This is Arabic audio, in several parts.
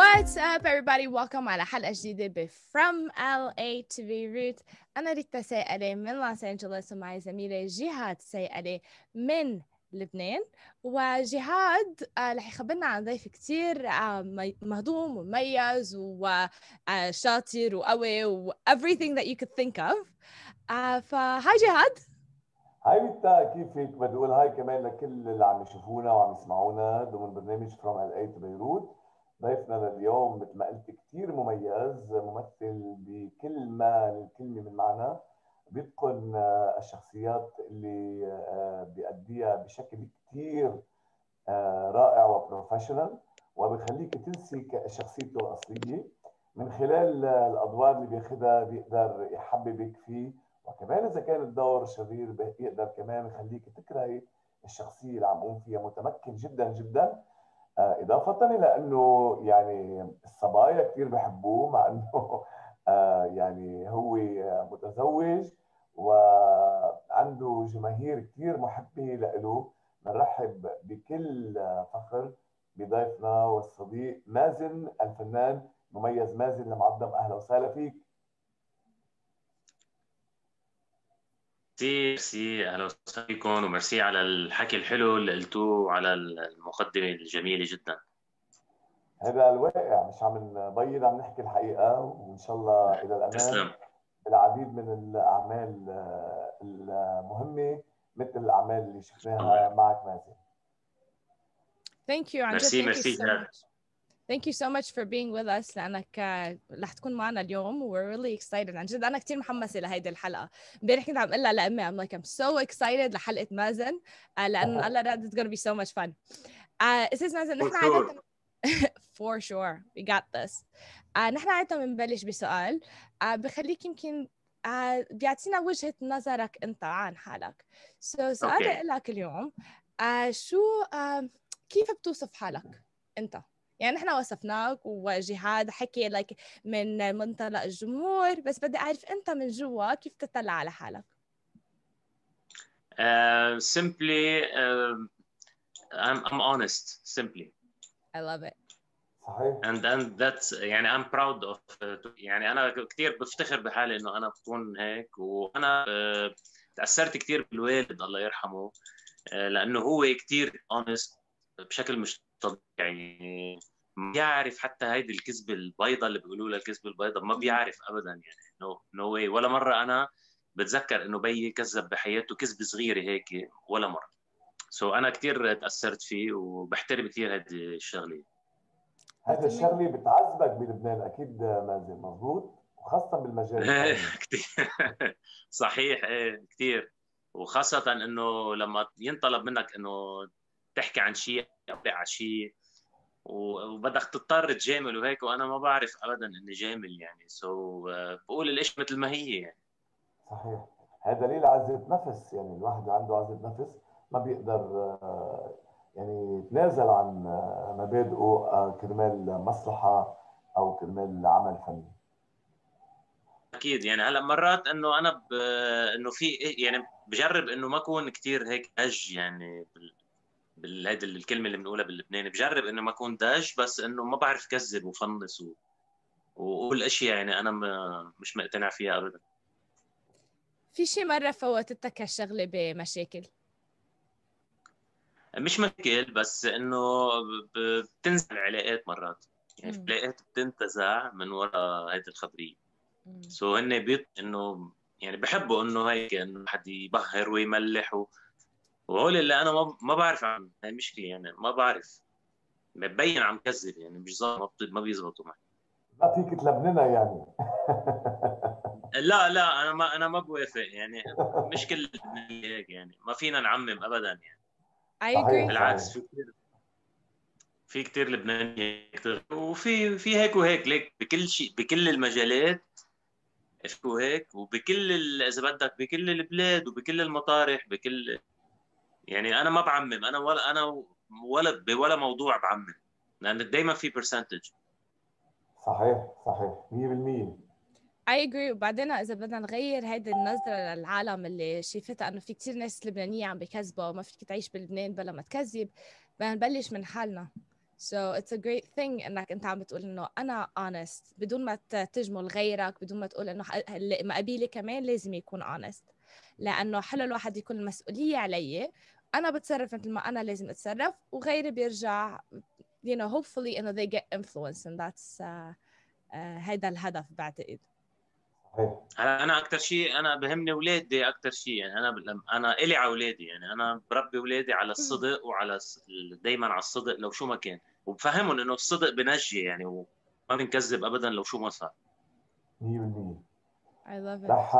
What's up everybody, welcome على حلقة جديدة ب From LA to Beirut. أنا ريتا سايقلي من لوس أنجلوس ومعي زميلة جهاد سايقلي من لبنان. وجهاد رح يخبرنا عن ضيف كتير مهضوم ومميز وشاطر وقوي و everything that you could think of. فهاي جهاد. هاي ريتا، كيفك؟ بدي أقول هاي كمان لكل اللي عم يشوفونا وعم يسمعونا ضمن برنامج From LA to Beirut. ضيفنا لليوم مثل ما قلت كثير مميز، ممثل بكل ما الكلمه من معنى، بيتقن الشخصيات اللي بيأديها بشكل كثير رائع وبروفيشنال، وبيخليك تنسي شخصيته الاصليه من خلال الادوار اللي بياخذها. بيقدر يحببك فيه، وكمان اذا كان الدور شرير بيقدر كمان يخليك تكرهي الشخصيه اللي عم يقوم فيها. متمكن جدا جدا، إضافة إلى أنه يعني الصبايا كثير بحبوه، مع أنه يعني هو متزوج وعنده جماهير كثير محبة له. بنرحب بكل فخر بضيفنا والصديق مازن، الفنان مميز مازن المعظم. أهلا وسهلا فيك. ميرسي، اهلا وسهلا فيكم، وميرسي على الحكي الحلو اللي قلتوه وعلى المقدمه الجميله جدا. هذا الواقع، مش عم نبين، عم نحكي الحقيقه، وان شاء الله الى الامان. تسلم. العديد من الاعمال المهمه مثل الاعمال اللي شفناها معك مازن. ثانك يو. ميرسي. Thank you so much for being with us، لأنك رح تكون معنا اليوم. We're really excited عن جد. أنا كتير محمسة لهيدي الحلقة. امبارح كنت عم قلها لأمي، I'm like I'm so excited لحلقة مازن، لأنه قال لها it's gonna be so much fun. أستاذ مازن، نحن عادة for sure we got this. نحن عادة بنبلش بسؤال بخليك يمكن بيعطينا وجهة نظرك أنت عن حالك. So سؤالي لك اليوم، كيف بتوصف حالك أنت؟ يعني نحن وصفناك وجهاد حكي لك من منطلق الجمهور، بس بدي أعرف أنت من جوا كيف تطلع على حالك؟ simply I'm honest simply. I love it. And that's يعني I'm proud of يعني أنا كتير بفتخر بحالي إنه أنا بكون هيك. وأنا تأثرت كتير بالوالد الله يرحمه، لأنه هو كتير honest بشكل مش طبيعي. ما بيعرف حتى هيدي الكذبه البيضاء اللي بيقولوا لها الكذبه البيضاء، ما بيعرف ابدا. يعني نو واي، ولا مره انا بتذكر انه بيي كذب بحياته كذبه صغيره هيك، ولا مره. سو انا كثير تاثرت فيه وبحترم كثير هيدي الشغله. هذا الشغله بتعذبك بلبنان اكيد مازن، مضبوط؟ وخاصه بالمجال كثير. صحيح، ايه كثير، وخاصه انه لما ينطلب منك انه تحكي عن شيء أو عن شيء وبدك تضطر تجامل وهيك، وأنا ما بعرف أبداً إني جامل يعني. سو بقول الإشي مثل ما هي يعني. صحيح، هذا دليل عزة نفس. يعني الواحد عنده عزة نفس، ما بيقدر يعني يتنازل عن مبادئه كرمال مصلحة أو كرمال عمل فني. أكيد يعني هلا مرات إنه أنا إنه في يعني بجرب إنه ما أكون كتير هيك هج يعني هيدي الكلمه اللي بنقولها باللبناني، بجرب انه ما اكون داش، بس انه ما بعرف كذب وفنص واقول اشياء يعني انا مش مقتنع فيها ابدا. في شي مره فوتتك هالشغله بمشاكل؟ مش مشاكل، بس انه بتنزع العلاقات مرات، يعني العلاقات بتنتزع من وراء هيدي الخبريه. سو هن انه يعني بحبوا انه هيك انه حد يبهر ويملح وهول اللي انا ما بعرف عن هاي مشكله. يعني ما بعرف، مبين عم كذب يعني، مش ظابط، ما بيزبطوا معي. ما فيك تلبننا يعني. لا انا ما بوافق يعني، مش كل هيك يعني، ما فينا نعمم ابدا يعني. بالعكس، في كثير لبناني كثير، وفي هيك وهيك. ليك بكل شيء، بكل المجالات وهيك، وبكل اذا بدك بكل البلاد وبكل المطارح، بكل يعني. انا ما بعمم، انا ولا بولا موضوع بعمم، لان دائما في برسنتج. صحيح 100%. I agree. وبعدين إذا بدنا نغير هيدي النظرة للعالم اللي شايفتها إنه في كتير ناس لبنانية عم بكذبوا وما فيك تعيش بلبنان بلا ما تكذب، بدنا نبلش من حالنا. So it's a great thing انك انت عم بتقول انه انا honest بدون ما تجمل غيرك، بدون ما تقول انه مقابلي كمان لازم يكون honest، لانه حلو الواحد يكون المسؤوليه علي، انا بتصرف مثل ما انا لازم اتصرف، وغيري بيرجع you know hopefully انه they get influence and that's هذا الهدف بعتقد. انا اكثر شيء انا بهمني اولادي اكثر شيء، يعني انا الي على اولادي، يعني انا بربي اولادي على الصدق وعلى دائما على الصدق لو شو ما كان، وبفهمهم انه الصدق بنجي يعني، وما بنكذب ابدا لو شو ما صار. 100% I love it. رح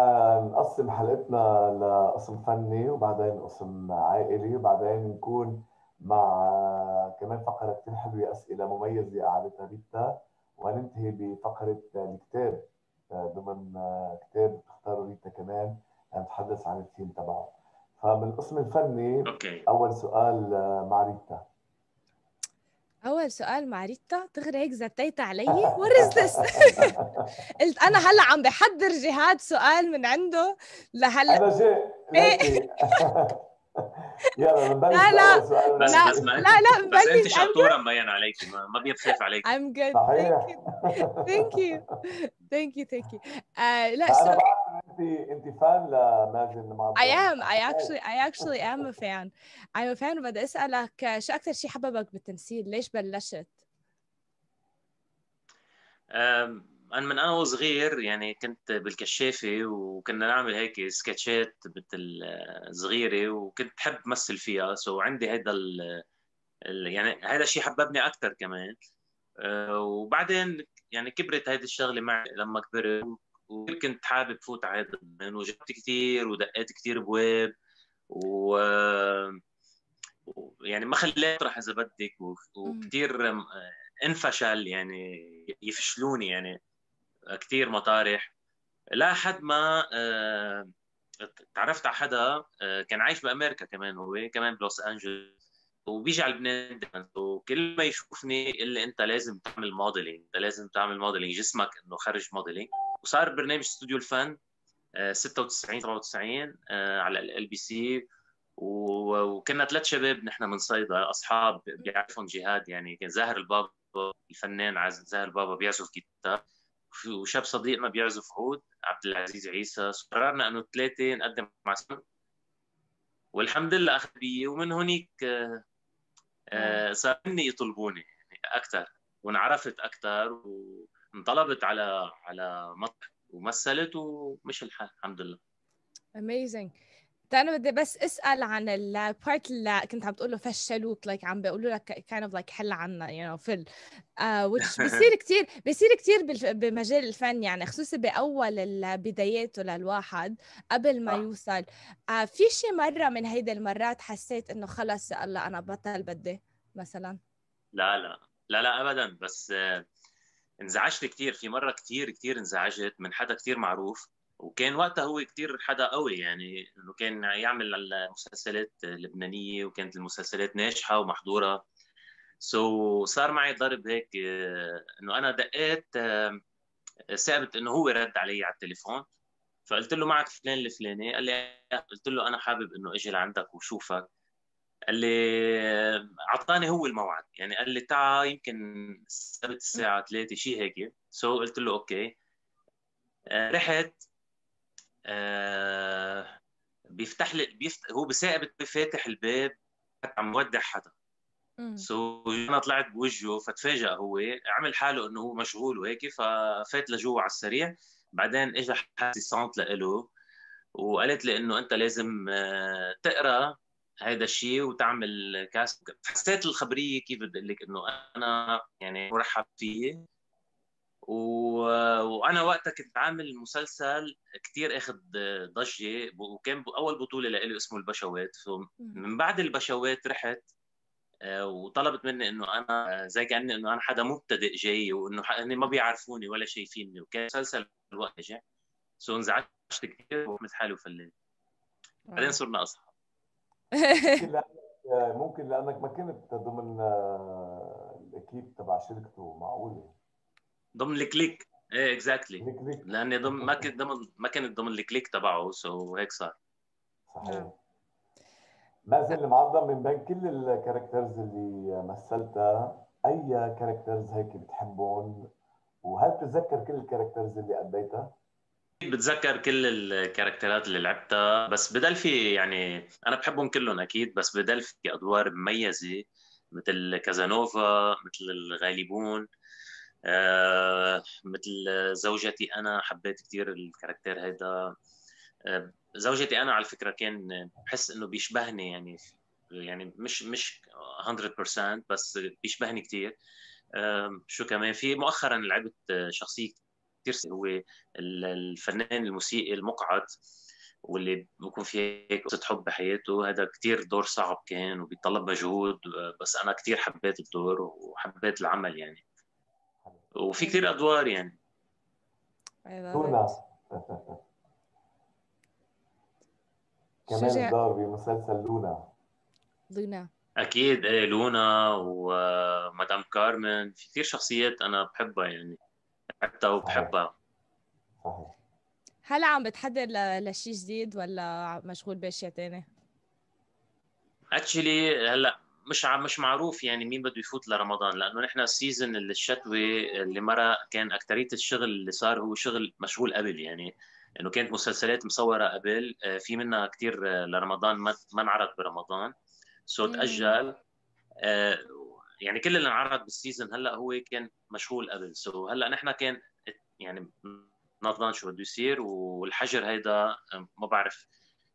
نقسم حلقتنا لقسم فني وبعدين قسم عائلي وبعدين نكون مع كمان فقره كثير حلوه اسئله مميزه قعدتها ريتا، وهننتهي بفقره الكتاب ضمن كتاب اختاروا ريتا كمان نتحدث عن الثيم تبعه. فمن القسم الفني okay. اول سؤال مع ريتا. اول سؤال مع ريتا دغري هيك زتيت علي ورزت قلت انا هلا عم بحضر جهاد سؤال من عنده لهلا انا جاي يلا بنبلش. لا بس انت شطوره مبين عليكي، ما بيخاف عليكي. I'm good. Thank you. Thank you. Thank you. لا انا بعرف انت فان لمازن معاذ. I actually am a fan. I'm a fan. وبدي اسالك شو اكثر شيء حببك بالتمثيل؟ ليش بلشت؟ أنا من أنا صغير يعني كنت بالكشافة وكنا نعمل هيك سكتشات مثل صغيرة وكنت بحب مثل فيها، سو عندي هذا يعني هذا الشيء حببني أكثر كمان. وبعدين يعني كبرت هذه الشغلة معي لما كبرت، وكنت حابب فوت على هذا الدومين وجبت كثير ودقيت كثير بواب و يعني ما خليت راح إذا بدك، وكثير انفشل يعني يفشلوني يعني كثير مطارح، لحد ما تعرفت على حدا كان عايش بامريكا كمان، هو كمان بلوس انجلوس وبيجي على لبنان، وكل ما يشوفني يقول لي انت لازم تعمل موديلينج، انت لازم تعمل موديلينج جسمك انه خرج موديلينج. وصار برنامج استوديو الفن 96 97 على ال بي سي، وكنا 3 شباب نحن من صيدا اصحاب بيعرفهم جهاد، يعني كان زاهر البابا الفنان زاهر البابا بيعزف جيتار، وشاب صديقنا بيعزف عود عبد العزيز عيسى. قررنا انه ال3 نقدم مع سنة، والحمد لله اخذ بي، ومن هونيك صار مني يطلبوني يعني اكثر، وانعرفت اكثر وانطلبت على مطرح ومثلت ومشي الحال الحمد لله. Amazing. أنا بدي بس أسأل عن البارت اللي كنت عم تقوله فشلوك، like عم بيقولوا لك kind of like حل عنا you know فل which بيصير كتير بمجال الفن، يعني خصوصي بأول بداياته للواحد قبل ما يوصل. في شي مرة من هيدا المرات حسيت إنه خلص يا الله أنا بطل بدي مثلا؟ لا لا لا لا أبدا، بس انزعجت كتير في مرة، كتير انزعجت من حدا كتير معروف، وكان وقتها هو كتير حدا قوي، يعني انه كان يعمل المسلسلات اللبنانيه وكانت المسلسلات ناجحه ومحضوره. سو صار معي ضرب هيك انه انا دقيت ثابت انه هو رد علي على التليفون، فقلت له معك فلان الفلاني، قال لي، قلت له انا حابب انه اجي لعندك وشوفك، قال لي اعطاني هو الموعد، يعني قال لي تعا يمكن السبت الساعه 3 شيء هيك. سو قلت له اوكي، رحت بيفتح لي هو بثاقبت بفاتح الباب عم يودع حدا. سو انا طلعت بوجهه، فتفاجئ هو، عمل حاله انه هو مشغول وهيك، ففات لجوا على السريع. بعدين اجى حاسيسونت لإله وقالت لي انه انت لازم تقرا هذا الشيء وتعمل كاست. حسيت الخبريه كيف بدي اقول لك انه انا يعني مرحب فيه، وانا وقتها كنت عامل مسلسل كثير اخذ ضجه، وكان اول بطوله لإلي اسمه البشوات. من بعد البشوات رحت وطلبت مني انه انا زي كاني انه انا حدا مبتدئ جاي، وانه ما بيعرفوني ولا شايفيني، وكان مسلسل الوقت جاي. سو انزعجت كثير وعملت حالي وفليت، بعدين صرنا اصحاب. ممكن لانك ما كنت ضمن الاكيب تبع شركته، معقوله؟ ضمن الكليك، ايه اكزاكتلي، لاني ما كنت ضمن الكليك تبعه، سو هيك صار. صحيح. مازن المعظم، من بين كل الكاركترز اللي مثلتها اي كاركترز هيك بتحبون؟ وهل بتتذكر كل الكاركترز اللي أديتها؟ بتذكر كل الكاركترات اللي لعبتها، بس بدل في يعني انا بحبهم كلهم اكيد، بس بدل في ادوار مميزه مثل كازانوفا، مثل الغالبون، مثل زوجتي انا. حبيت كثير الكاركتر هيدا. زوجتي انا على فكره كان بحس انه بيشبهني، يعني مش 100% بس بيشبهني كثير. شو كمان في مؤخرا لعبت شخصيه كثير، هو الفنان الموسيقي المقعد واللي بكون فيه هيك قصه حب بحياته. هذا كثير دور صعب كان وبيتطلب مجهود، بس انا كثير حبيت الدور وحبيت العمل يعني. وفي كثير ادوار يعني. لونا كمان دور بمسلسل لونا اكيد. ايه لونا ومدام كارمن، في كثير شخصيات انا بحبها يعني، حتى وبحبها. هلا عم بتحضر لشيء جديد ولا مشغول باشياء ثانيه؟ اكشلي هلا مش معروف يعني مين بده يفوت لرمضان، لانه نحن السيزون الشتوي اللي مرة كان اكثريه الشغل اللي صار هو شغل مشغول قبل، يعني انه كانت مسلسلات مصوره قبل، في منها كثير لرمضان ما انعرض برمضان، سو تاجل. يعني كل اللي انعرض بالسيزون هلا هو كان مشغول قبل، سو هلا نحن كان يعني ناطرين شو بده يصير. والحجر هيدا ما بعرف،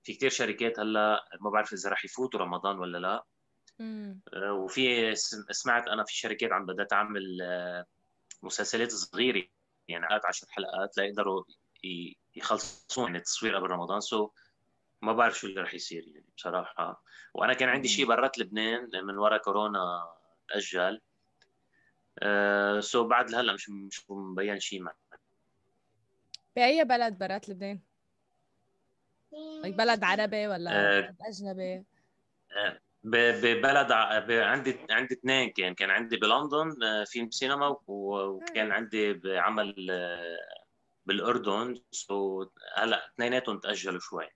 في كثير شركات هلا ما بعرف اذا رح يفوتوا رمضان ولا لا. وفي سمعت انا في شركات عم بدها تعمل مسلسلات صغيره يعني 10 حلقات ليقدروا يخلصوا يعني التصوير قبل رمضان، سو ما بعرف شو اللي رح يصير يعني بصراحه. وانا كان عندي شيء برات لبنان من وراء كورونا تاجل، سو بعد هلا مش مبين شيء. مع بأي بلد برات لبنان؟ بلد عربي ولا بلد اجنبي؟ ببلد عندي اثنين، كان عندي بلندن فيلم سينما، وكان عندي بعمل بالاردن، سو هلا اثنيناتهم تاجلوا شوي.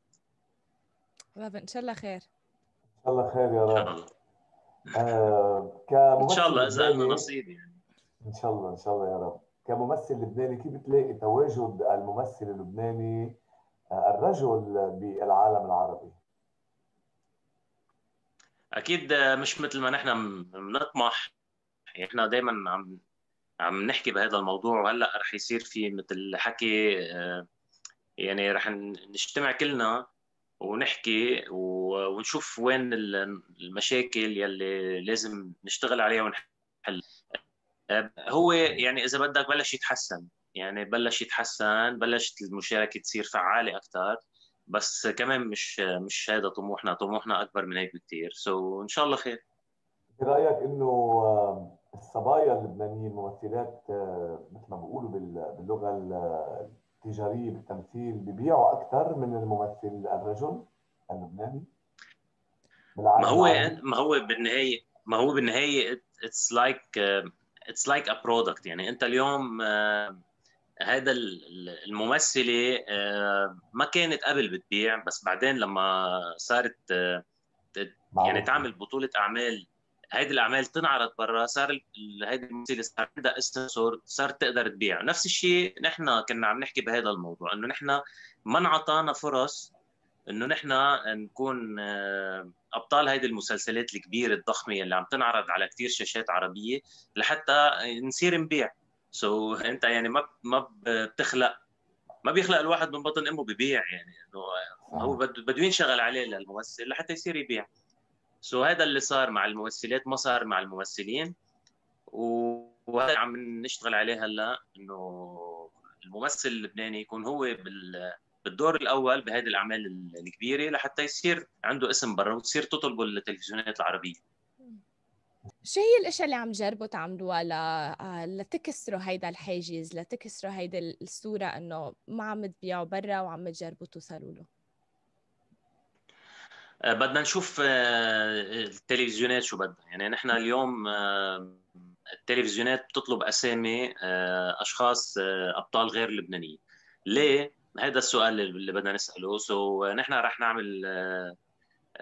رب ان شاء الله خير. ان شاء الله خير يا رب. ان شاء الله اذا لنا نصيب يعني. ان شاء الله يا رب. كممثل لبناني كيف بتلاقي تواجد الممثل اللبناني الرجل بالعالم العربي؟ اكيد مش مثل ما نحن بنطمح، يعني احنا دائما عم نحكي بهذا الموضوع، وهلا رح يصير في مثل حكي، يعني رح نجتمع كلنا ونحكي ونشوف وين المشاكل يلي لازم نشتغل عليها ونحل. هو يعني اذا بدك بلش يتحسن، بلشت المشاركه تصير فعاله اكثر، بس كمان مش هذا طموحنا اكبر من هيك بكثير، سو ان شاء الله خير. برايك انه الصبايا اللبنانيين الممثلات مثل ما بيقولوا باللغه التجاريه بالتمثيل ببيعوا اكثر من الممثل الرجل اللبناني؟ ما هو بالنهايه اتس لايك ا برودكت، يعني انت اليوم هذا الممثله ما كانت قبل بتبيع، بس بعدين لما صارت يعني تعمل بطوله اعمال، هيدي الاعمال تنعرض برا، صار هيدي الممثله صار عندها اسم، صارت تقدر تبيع. نفس الشيء نحن كنا عم نحكي بهذا الموضوع، انه نحن ما انعطانا فرص انه نحن نكون ابطال هيدي المسلسلات الكبيره الضخمه اللي عم تنعرض على كثير شاشات عربيه لحتى نصير نبيع. سو انت يعني ما بيخلق الواحد من بطن امه ببيع، يعني انه هو بده ينشغل عليه للممثل لحتى يصير يبيع. سو هذا اللي صار مع الممثلات ما صار مع الممثلين، وهذا عم نشتغل عليه هلا، انه الممثل اللبناني يكون هو بالدور الاول بهذه الاعمال الكبيره لحتى يصير عنده اسم برا وتصير تطلبه التلفزيونات العربيه. شو هي الاشياء اللي عم تجربوا تعملوها لتكسروا هيدا الحاجز، لتكسروا هيدا الصوره انه ما عم تبيعوا برا وعم تجربوا توصلوا له؟ بدنا نشوف التلفزيونات شو بدها، يعني نحن اليوم التلفزيونات بتطلب اسامي اشخاص ابطال غير لبنانيين. ليه؟ هذا السؤال اللي بدنا نساله. سو نحن رح نعمل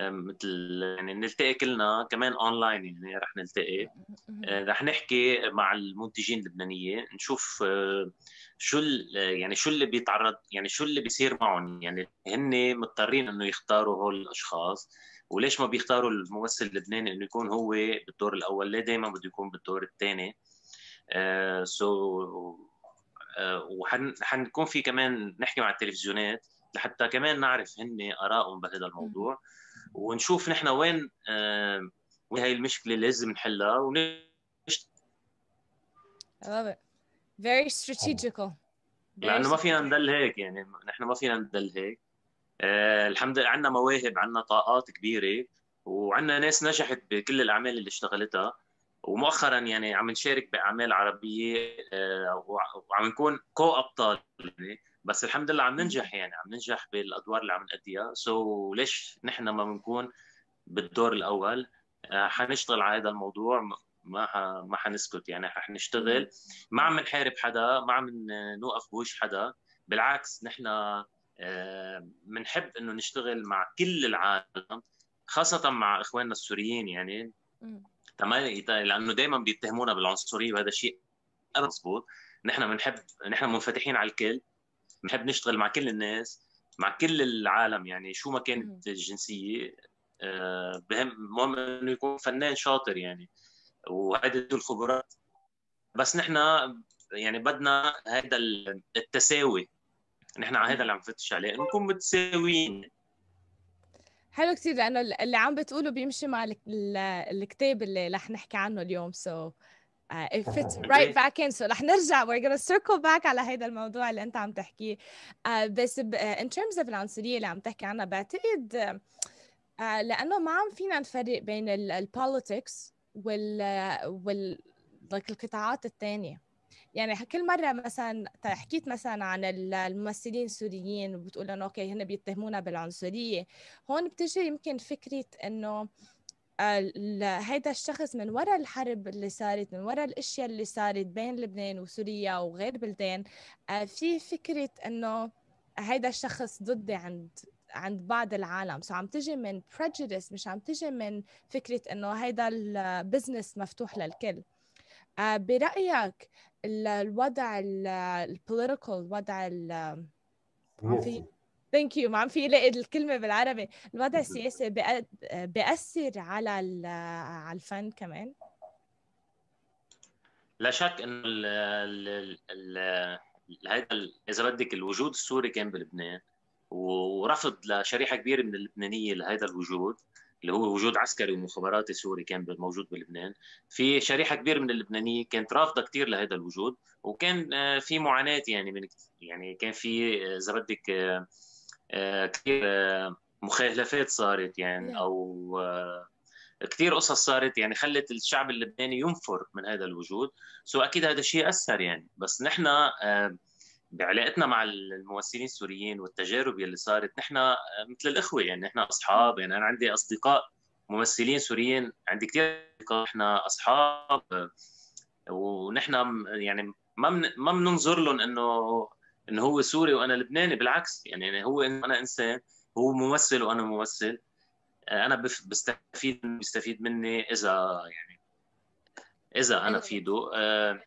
مثل يعني نلتقي كلنا كمان اونلاين، يعني رح نلتقي رح نحكي مع المنتجين اللبنانيه نشوف شو يعني شو اللي بيتعرض، يعني شو اللي بيصير معهم، يعني هن مضطرين انه يختاروا هول الاشخاص، وليش ما بيختاروا الممثل اللبناني انه يكون هو بالدور الاول، ليه دائما بده يكون بالدور الثاني؟ وحنكون في كمان نحكي مع التلفزيونات لحتى كمان نعرف هن آرائهم بهذا الموضوع، ونشوف نحن وين هاي المشكلة لازم نحلها ونشتغل. I love it. Very strategical. لأنه ما فينا نضل هيك، يعني نحن ما فينا نضل هيك. الحمد لله عندنا مواهب، عندنا طاقات كبيرة، وعندنا ناس نجحت بكل الأعمال اللي اشتغلتها، ومؤخرا يعني عم نشارك بأعمال عربية وعم نكون كو أبطال، يعني بس الحمد لله عم ننجح، يعني عم ننجح بالادوار اللي عم نأديها. سو ليش نحن ما بنكون بالدور الاول؟ حنشتغل على هذا الموضوع، ما حنسكت، يعني رح نشتغل، ما عم نحارب حدا، ما عم نوقف بوش حدا، بالعكس نحن بنحب انه نشتغل مع كل العالم، خاصه مع اخواننا السوريين، يعني تمام، لانه دائما بيتهمونا بالعنصريه وهذا الشيء مضبوط. نحن بنحب، نحن منفتحين على الكل، بنحب نشتغل مع كل الناس، مع كل العالم، يعني شو ما كانت الجنسيه، مهم انه يكون فنان شاطر يعني، وهذه الخبرات. بس نحن يعني بدنا هذا التساوي، نحن على هذا اللي عم نفتش عليه، نكون متساويين. حلو كثير، لانه اللي عم بتقوله بيمشي مع الكتاب اللي رح نحكي عنه اليوم. سو it fits right back in. So رح نرجع we're gonna circle back على هيدا الموضوع اللي انت عم تحكيه. بس in terms of العنصرية اللي عم تحكي عنها، بعتقد لأنه ما عم فينا نفرق بين البوليتكس وال like القطاعات الثانية. يعني كل مرة مثلا حكيت مثلا عن الممثلين السوريين وبتقول انه اوكي هن بيتهمونا بالعنصرية، هون بتجي يمكن فكرة انه هيدا الشخص من وراء الحرب اللي صارت، من وراء الاشياء اللي صارت بين لبنان وسوريا وغير بلدان، في فكره انه هيدا الشخص ضدي عند بعض العالم. سو عم تجي من prejudice، مش عم تجي من فكره انه هيدا البزنس مفتوح للكل. برايك الوضع البوليتيكال، الوضع ثانك يو، ما عم في لاقي الكلمه بالعربي، الوضع السياسي بيأثر على الفن كمان؟ لا شك انه هذا اذا بدك الوجود السوري كان بلبنان، ورفض لشريحه كبيره من اللبنانيه لهذا الوجود اللي هو وجود عسكري ومخابراتي سوري كان موجود بلبنان، في شريحه كبيره من اللبنانيه كانت رافضه كثير لهذا الوجود، وكان في معاناه، يعني من يعني كان في اذا بدك كثير مخالفات صارت، يعني او كثير قصص صارت، يعني خلت الشعب اللبناني ينفر من هذا الوجود. سو اكيد هذا الشيء اثر يعني. بس نحن بعلاقتنا مع الممثلين السوريين والتجارب يلي صارت، نحن مثل الاخوه، يعني نحن اصحاب، يعني انا عندي اصدقاء ممثلين سوريين، عندي كثير اصدقاء، نحن اصحاب، ونحن يعني ما بننظر لهم انه هو سوري وانا لبناني، بالعكس يعني هو انا انسان، هو ممثل وانا ممثل، انا بستفيد مني اذا انا بفيده.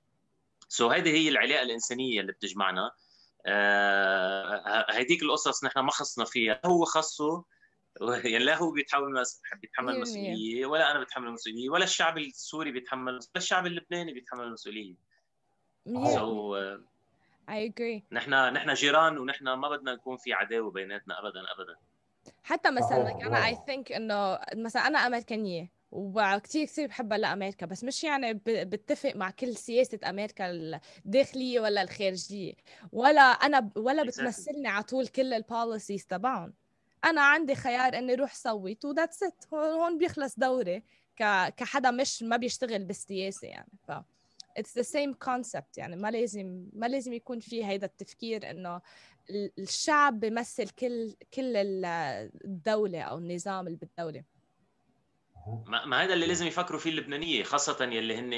سو هذه هي العلاقه الانسانيه اللي بتجمعنا. هذيك القصص نحن ما خصنا فيها، هو خصه، يعني لا هو بيتحمل مسؤوليه، ولا انا بتحمل مسؤوليه، ولا الشعب السوري بيتحمل، ولا الشعب اللبناني بيتحمل المسؤوليه. سو I agree. نحن جيران، ونحن ما بدنا نكون في عداوه بيناتنا ابدا ابدا. حتى مثلا انا I think انه مثلا انا امريكانيه وكتير كتير بحبها لأمريكا، بس مش يعني بتفق مع كل سياسة أمريكا الداخلية ولا الخارجية، ولا بتمثلني على طول كل البوليسيز تبعهم. أنا عندي خيار إني روح صوت وذاتس إت، هون بيخلص دوري كحدا مش ما بيشتغل بالسياسة يعني. ف it's the same concept، يعني ما لازم يكون في هيدا التفكير إنه الشعب بيمثل كل الدولة أو النظام اللي بالدولة. ما هذا اللي لازم يفكروا فيه اللبنانيه، خاصه يلي هن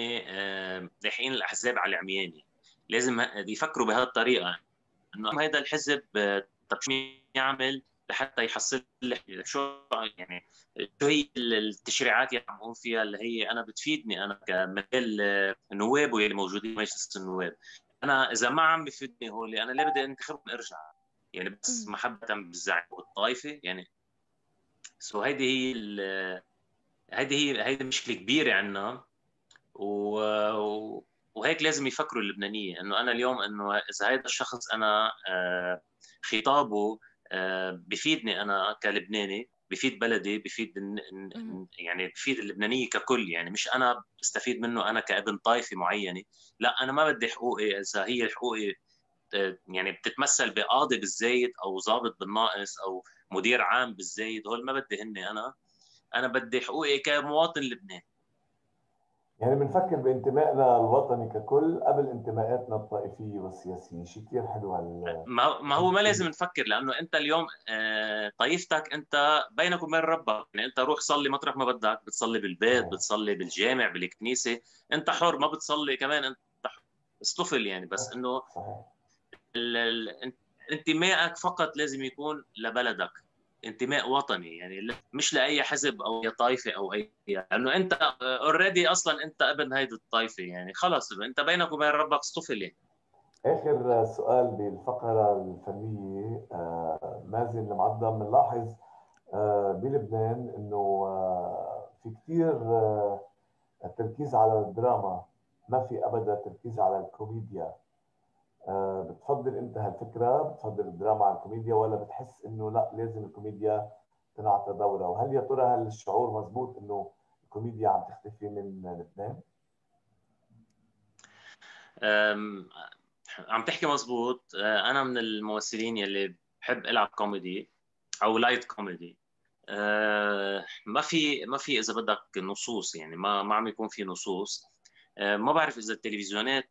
لاحقين الاحزاب على العمياني، لازم يفكروا بهالطريقه انه هذا الحزب طب شو يعمل، لحتى يحصل لي شو يعني شو هي التشريعات اللي عم هون فيها اللي هي انا بتفيدني انا كمثل نواب واللي موجودين بمجلس النواب. انا اذا ما عم بفيدني هول انا ليه بدي انتخبهم ارجع؟ يعني بس محبه بالزعيم والطائفه يعني. سو هيدي مشكله كبيره عندنا وهيك لازم يفكروا اللبنانيه انه انا اليوم انه اذا هيدا الشخص انا خطابه بفيدني انا كلبناني، بفيد بلدي، بفيد يعني بفيد اللبنانيه ككل، يعني مش انا بستفيد منه انا كابن طائفه معينه، لا انا ما بدي حقوقي اذا هي حقوقي يعني بتتمثل بقاضي بالزايد او ضابط بالناقص او مدير عام بالزايد، هول ما بدي هني انا بدي حقوقي كمواطن لبناني. يعني بنفكر بانتمائنا الوطني ككل قبل انتماءاتنا الطائفيه والسياسيه، شيء كثير حلو. ما هو ما لازم نفكر لانه انت اليوم طائفتك انت بينك وبين ربك، يعني انت روح صلي مطرح ما بدك، بتصلي بالبيت، بتصلي بالجامع، بالكنيسه، انت حر، ما بتصلي كمان انت حر، بس طفل يعني، بس انه انتمائك فقط لازم يكون لبلدك، انتماء وطني يعني مش لاي حزب او اي طائفه او اي، لانه يعني انت اوريدي اصلا انت ابن هيدي الطائفه، يعني خلص انت بينك وبين ربك طفل يعني. اخر سؤال بالفقره الفنيه، مازن المعظم، بنلاحظ بلبنان انه في كثير التركيز على الدراما، ما في ابدا تركيز على الكوميديا. بتفضل انت هالفكره، بتفضل الدراما على الكوميديا، ولا بتحس انه لا لازم الكوميديا تنعطى دورها؟ وهل يا ترى هالشعور مزبوط انه الكوميديا عم تختفي من لبنان؟ عم تحكي مزبوط. انا من الممثلين يلي بحب العب كوميدي او لايت كوميدي. ما في اذا بدك نصوص، يعني ما عم يكون في نصوص. ما بعرف اذا التلفزيونات،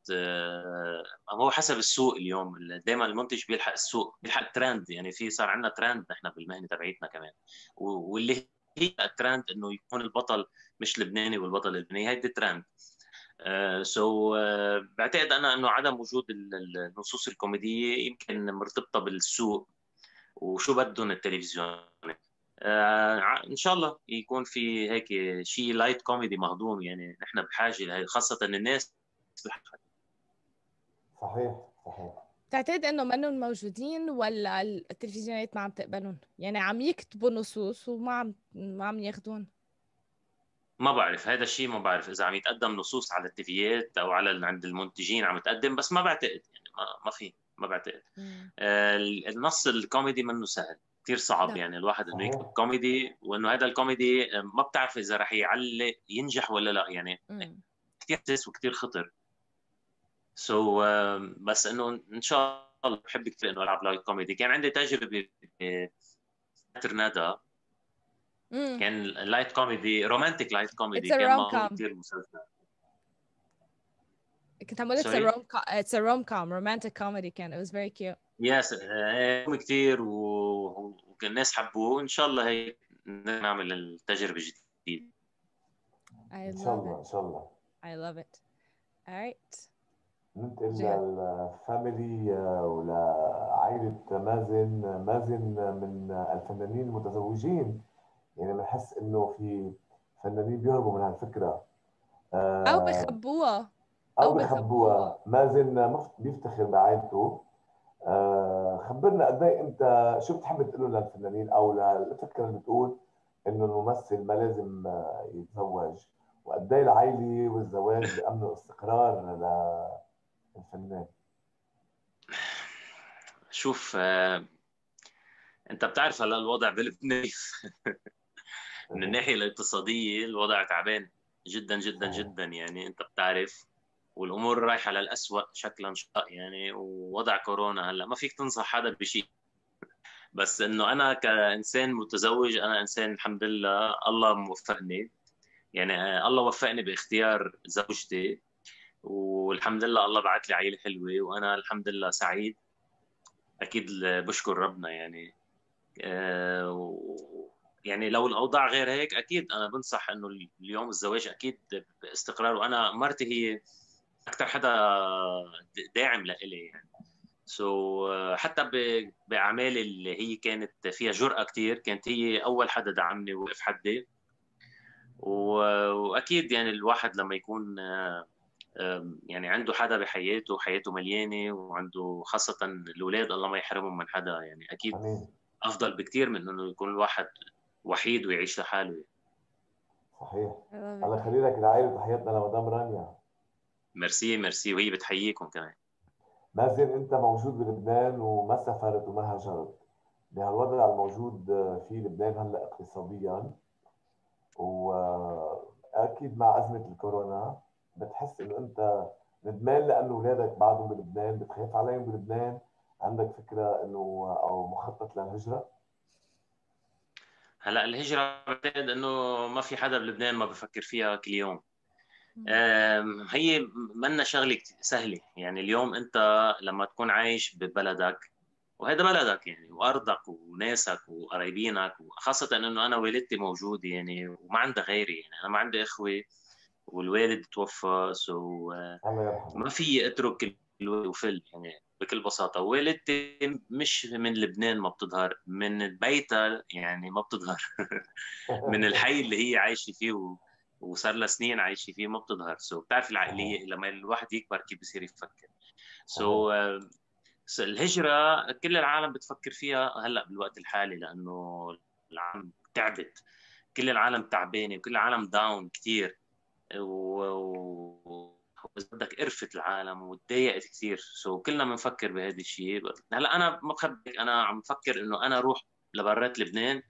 هو حسب السوق اليوم، دائما المنتج بيلحق السوق، بيلحق الترند، يعني في صار عندنا ترند نحن بالمهنه تبعيتنا كمان، واللي هي الترند انه يكون البطل مش لبناني والبطل لبناني، هيدي ترند. سو بعتقد انا انه عدم وجود النصوص الكوميديه يمكن مرتبطه بالسوق وشو بدهم التلفزيونات. ان شاء الله يكون في هيك شيء لايت كوميدي مهضوم، يعني نحن بحاجه لهي، خاصه الناس بحاجة. صحيح. بتعتقد انه منهم موجودين ولا التلفزيونات ما عم تقبلهم؟ يعني عم يكتبوا نصوص وما عم ياخذون. ما بعرف هذا الشيء، ما بعرف اذا عم يتقدم نصوص على التيفيات او على عند المنتجين عم يتقدم، بس ما بعتقد يعني ما بعتقد. النص الكوميدي منه سهل، كثير صعب يعني الواحد انه يكتب كوميدي، وانه هذا الكوميدي ما بتعرف اذا رح يعلق ينجح ولا لا، يعني كثير حساس وكثير خطر. سو بس انه ان شاء الله بحب كثير انه العب لايت كوميدي. كان عندي تجربه بترنادا، كان لايت كوميدي، رومانتيك لايت كوميدي، كان كثير مسلسل كنت عم اقول اتس روم كوم، رومانتيك كوميدي، كان it was very cute. يس كثير والناس حبوه، ان شاء الله هي نعمل التجربه الجديده ان شاء الله. ان شاء الله. I love it. All right. ننتقل للفاميلي ولعائله مازن. مازن من الفنانين المتزوجين، يعني بنحس انه في فنانين بيهربوا من هالفكره او بخبوها مازن بيفتخر بعائلته. خبرنا قد ايه انت شو بتحب تقول للفنانين او للفكره اللي بتقول انه الممثل ما لازم يتزوج، وقد ايه العائله والزواج بيأمنوا الاستقرار للفنان؟ شوف انت بتعرف هلا الوضع بلبنان من الناحيه الاقتصاديه الوضع تعبان جدا جدا جدا، يعني انت بتعرف، والامور رايحه للأسوأ شكلا يعني، ووضع كورونا هلا ما فيك تنصح حدا بشيء، بس انه انا كانسان متزوج، انا انسان الحمد لله الله موفقني، يعني الله وفقني باختيار زوجتي، والحمد لله الله بعت لي عائله حلوه، وانا الحمد لله سعيد، اكيد بشكر ربنا يعني. يعني لو الاوضاع غير هيك اكيد انا بنصح انه اليوم الزواج اكيد باستقرار، وانا مرتي هي اكثر حدا داعم لإلي يعني. حتى باعمالي اللي هي كانت فيها جرأة كتير، كانت هي اول حدا دعمني ووقف حدي. واكيد يعني الواحد لما يكون يعني عنده حدا بحياته، حياته مليانه، وعنده خاصه الاولاد الله ما يحرمهم من حدا، يعني اكيد افضل بكتير من انه يكون الواحد وحيد ويعيش لحاله. صحيح. الله يخلي لك العائله. تحياتنا لمدام رانيا. ميرسي ميرسي، وهي بتحييكم كمان. مازن، انت موجود بلبنان وما سافرت وما هاجرت بهالوضع الموجود في لبنان هلا اقتصاديا، واكيد مع ازمه الكورونا بتحس انه انت ندمان لانه اولادك بعدهم بلبنان، بتخاف عليهم بلبنان، عندك فكره انه او مخطط للهجره؟ هلا الهجره بعتقد انه ما في حدا بلبنان ما بفكر فيها كل يوم. هي منا شغله سهله، يعني اليوم انت لما تكون عايش ببلدك، وهذا بلدك يعني وارضك وناسك وقرايبينك، وخاصه انه انا والدتي موجوده يعني وما عندها غيري، يعني انا ما عندي اخوه والوالد توفى، ما في اترك الوفل يعني بكل بساطه. والدتي مش من لبنان ما بتظهر، من بيتها يعني ما بتظهر من الحي اللي هي عايشه فيه وصار لها سنين عايشه فيه ما بتظهر. بتعرف العقليه لما الواحد يكبر كيف بصير يفكر. الهجره كل العالم بتفكر فيها هلا بالوقت الحالي، لانه العالم تعبت، كل العالم تعبانه وكل العالم داون كثير، بدك قرفة العالم وتضايقت كثير. كلنا بنفكر بهذا الشيء. هلا انا ما بخبرك، انا عم بفكر انه انا اروح لبرات لبنان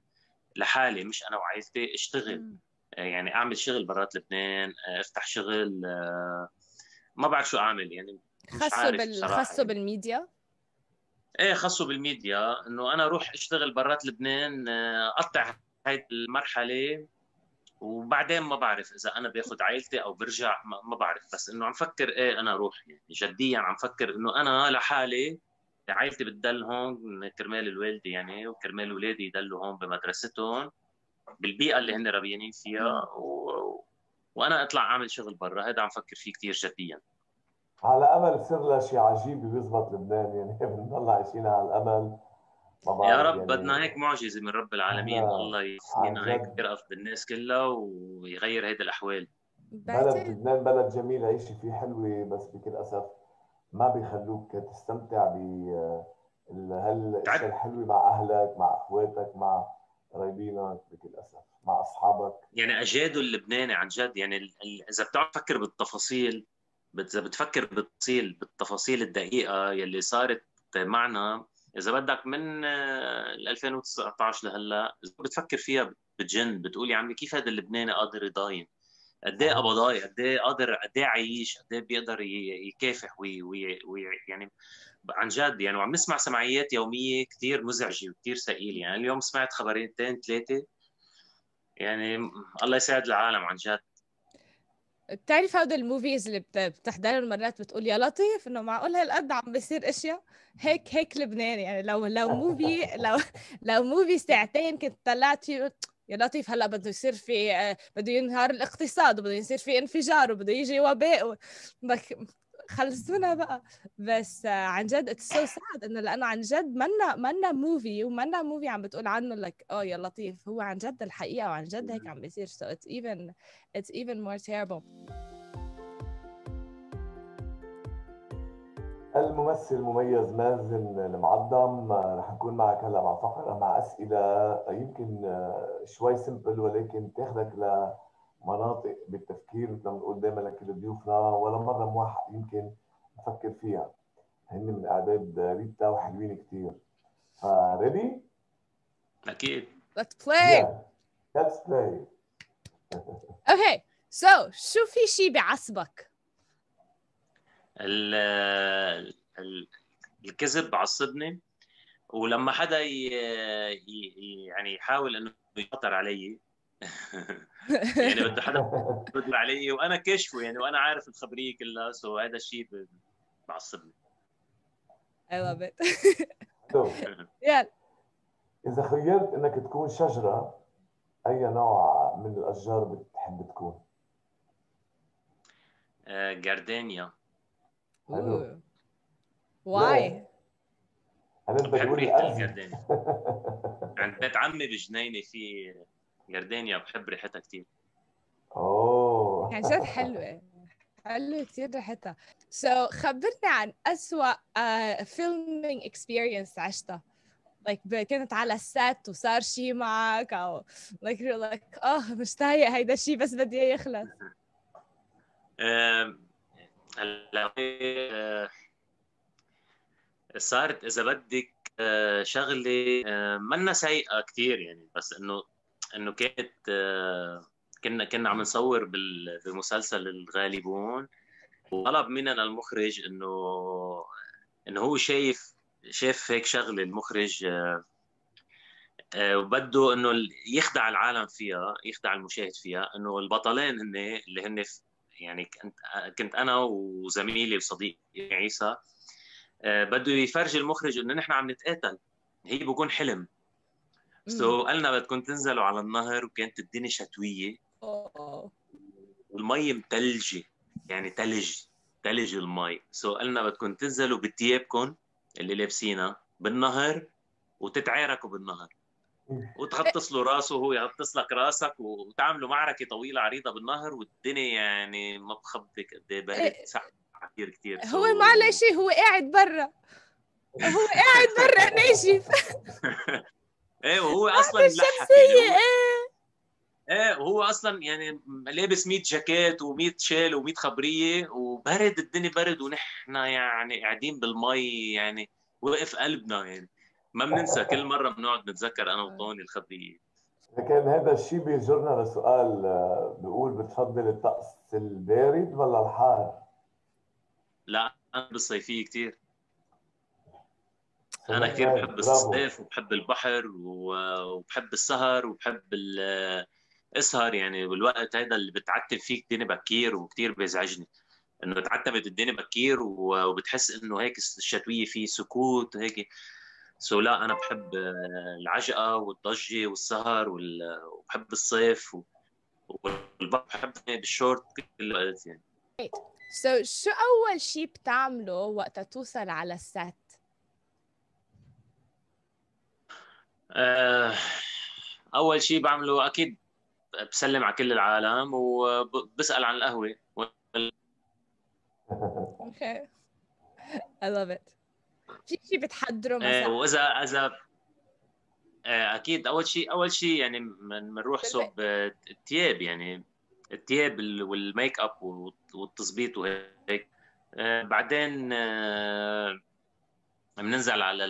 لحالي، مش انا وعائلتي، اشتغل يعني اعمل شغل برات لبنان، افتح شغل، ما بعرف شو اعمل يعني. خصو بالميديا؟ ايه خصو بالميديا، انه انا اروح اشتغل برات لبنان، اقطع هاي المرحله، وبعدين ما بعرف اذا انا باخذ عائلتي او برجع، ما بعرف. بس انه عم فكر ايه انا اروح، يعني جديا عم فكر انه انا لحالي، عائلتي بتضل هون كرمال الوالده يعني، وكرمال اولادي يضلوا هون بمدرستهم بالبيئه اللي هن ربيانين فيها، وانا اطلع اعمل شغل برا. هذا عم فكر فيه كثير جديا، على امل يصير لها شيء عجيب بيزبط لبنان يعني. بنضل عايشين على الامل يا رب يعني. بدنا هيك معجزه من رب العالمين، الله يخلينا هيك ترقف بالناس كلها ويغير هيدي الاحوال. بلد لبنان بلد جميل، عيشي فيه حلوه، بس بكل اسف ما بيخلوك تستمتع بهالاشياء الحلوه مع اهلك، مع اخواتك، مع قرايبينك، بكل اسف مع اصحابك. يعني اجاده اللبناني عن جد، يعني اذا بتعرف تفكر بالتفاصيل، اذا بتفكر بالتفاصيل الدقيقه يلي صارت معنا، إذا بدك من 2019 لهلا، إذا بتفكر فيها بتجن، بتقول يا عمي كيف هذا اللبناني قادر يضاين؟ قد إيه قبضاي، قد إيه قادر، قد إيه عايش، قد إيه بيقدر يكافح يعني عن جد يعني. وعم نسمع سمعيات يومية كثير مزعجة وكثير ثقيلة، يعني اليوم سمعت خبريتين ثلاثة، يعني الله يساعد العالم عن جد. بتعرف هودي الموفيز اللي بتحضرهم مرات بتقول يا لطيف انه معقول هالقد عم بيصير اشياء هيك لبنان، يعني لو موفي ساعتين كنت طلعت فيه يا لطيف هلا بده يصير في، بده ينهار الاقتصاد، وبده يصير في انفجار، وبده يجي وباء، خلصونا بقى. بس عن جد اتس سو ساد، انه لانه عن جد منا موفي، ومنا موفي عم بتقول عنه لك اه يا لطيف، هو عن جد الحقيقه وعن جد هيك عم بيصير. سو اتس ايفن مور تيربل. الممثل المميز مازن المعظم رح نكون معك هلا مع فقره مع اسئله يمكن شوي سمبل، ولكن تاخذك ل مناطق بالتفكير، مثل ما بنقول دائما لكل ضيوفنا، ولا مره مواحد يمكن نفكر فيها، هن من اعداد ريتا وحلوين كثير. فريدي؟ اكيد. Let's play. Yeah. Let's play. Okay. So شو في شيء بعصبك؟ الكذب بعصبني، ولما حدا يعني يحاول انه يخطر علي يعني بده حدا يرد علي وانا كشفه يعني، وانا عارف الخبريه كلها، هذا الشيء بعصبني. I love it. يلا اذا خيرت انك تكون شجره، اي نوع من الاشجار بتحب تكون؟ جاردينيا. واي انا بقول لك جرداني. عند بيت عمي بجنينه في جردانيا بحب ريحتها كثير. اوه يعني جد حلوه، حلوه كثير ريحتها. سو خبرني عن أسوأ فيلمينج اكسبيرينس عشتها. like كانت على السات وصار شيء معك او like you're like مشتايق هيدا الشيء بس بدي اياه يخلص. هلا صارت اذا بدك شغله منا سيئه كثير يعني، بس انه كانت كنا عم نصور بمسلسل الغالبون، وطلب مننا المخرج انه هو شاف هيك شغله المخرج، وبده انه يخدع العالم فيها، يخدع المشاهد فيها، انه البطلين هن اللي هن يعني كنت انا وزميلي وصديقي عيسى، بده يفرجي المخرج انه نحن عم نتقاتل، هي بكون حلم. سو قالنا بدكم تنزلوا على النهر، وكانت الدنيا شتويه والمي متلجه، يعني تلج المي. سو قالنا بدكم تنزلوا بتيابكم اللي لابسينها بالنهر وتتعاركوا بالنهر، وتغطسلوا راسه وهو يغطس لك راسك، وتعملوا معركه طويله عريضه بالنهر، والدنيا يعني ما بخبك قد ايه برد سحب كثير كثير. هو معلش هو قاعد برا، هو قاعد برا ناشف. ايه وهو اصلا ملحق، ايه وهو اصلا يعني لابس 100 جاكيت و100 شال و100 خبريه، وبرد الدنيا برد، ونحن يعني قاعدين بالمي، يعني وقف قلبنا يعني. ما بننسى كل مره بنقعد نتذكر انا وطوني الخبريه. كان هذا الشيء بيجرنا لسؤال، بيقول بتفضل الطقس البارد ولا الحار؟ لا انا بالصيفيه كثير، انا كثير بحب الصيف وبحب البحر وبحب السهر وبحب السهر، يعني بالوقت هذا اللي بتعتب فيه الدنيا بكير، وكثير بيزعجني انه تعتبت الدنيا بكير، وبتحس انه هيك الشتويه فيه سكوت هيك. سو لا انا بحب العجقه والضجه والسهر وبحب الصيف والبحر، بحب بالشورت كل الوقت يعني. سو شو أول شيء بتعمله وقتها توصل على السات؟ أول شيء بعمله أكيد بسلم على كل العالم، وبسأل عن القهوة. أوكي I love it. في شيء بتحضره مثلا؟ وإذا أكيد أول شيء يعني بنروح صوب التياب، يعني التياب والميك اب والتظبيط وهيك. بعدين بننزل على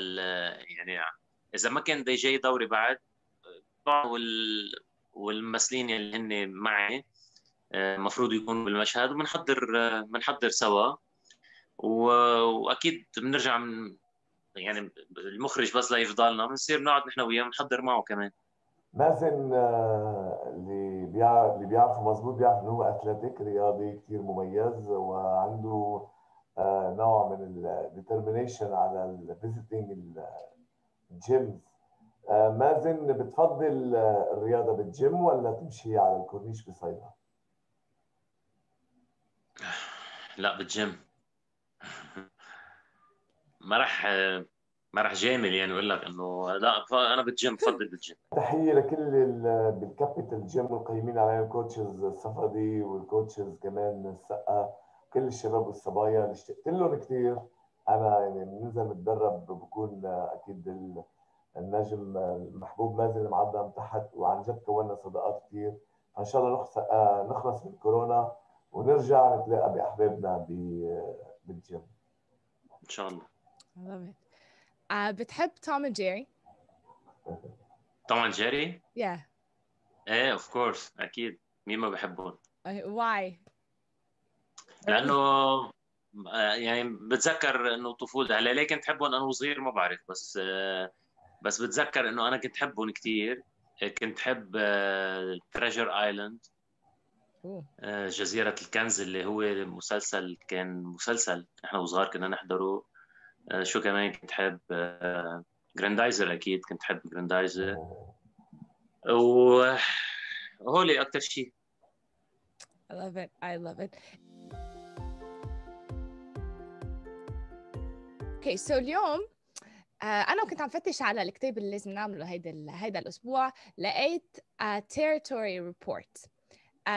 يعني اذا ما كان دي جي دوري بعد، والممثلين اللي هن معي المفروض يكونوا بالمشهد، وبنحضر سوا، واكيد بنرجع يعني المخرج بس لا يفضلنا، بنصير نقعد نحن وياه بنحضر معه كمان. مازن اللي بيعرفه مظبوط بيعرف انه هو اتلتيك، رياضي كثير مميز، وعنده نوع من الديترمينيشن على الفيزيتنج الجيمز. مازن بتفضل الرياضه بالجيم ولا تمشي على الكورنيش بصيدا؟ لا بالجيم. ما رح جامل يعني اقول لك انه لا، انا بالجيم بفضل بالجيم. تحيه لكل بالكابيتال جيم والقيمين علينا، الكوتشز الصفدي والكوتشز كمان السقا، كل الشباب والصبايا اللي اشتقت لهم كثير. انا يعني بننزل بتدرب، بكون اكيد النجم المحبوب مازن معظم تحت، وعن جد كونا صداقات كثير. ان شاء الله نخلص من كورونا ونرجع نتلاقى باحبابنا بالجيم ان شاء الله. بتحب توم اند جيري؟ توم اند جيري؟ yeah. ايه اوف كورس اكيد، مين ما بحبهم. واي؟ لانه يعني بتذكر انه طفولتي، هلا ليه كنت حبهم انا وصغير ما بعرف، بس بتذكر انه انا كنت حبهم كثير. كنت حب تريجر ايلاند، جزيرة الكنز، اللي هو مسلسل، كان مسلسل نحن وصغار كنا نحضره. شو كمان كنت حب؟ جراندايزر اكيد كنت حب جراندايزر، وهولي اكثر شيء. I love it I love it. Okay so اليوم انا كنت عم فتش على الكتاب اللي لازم نعمله هيدا الاسبوع، لقيت territory report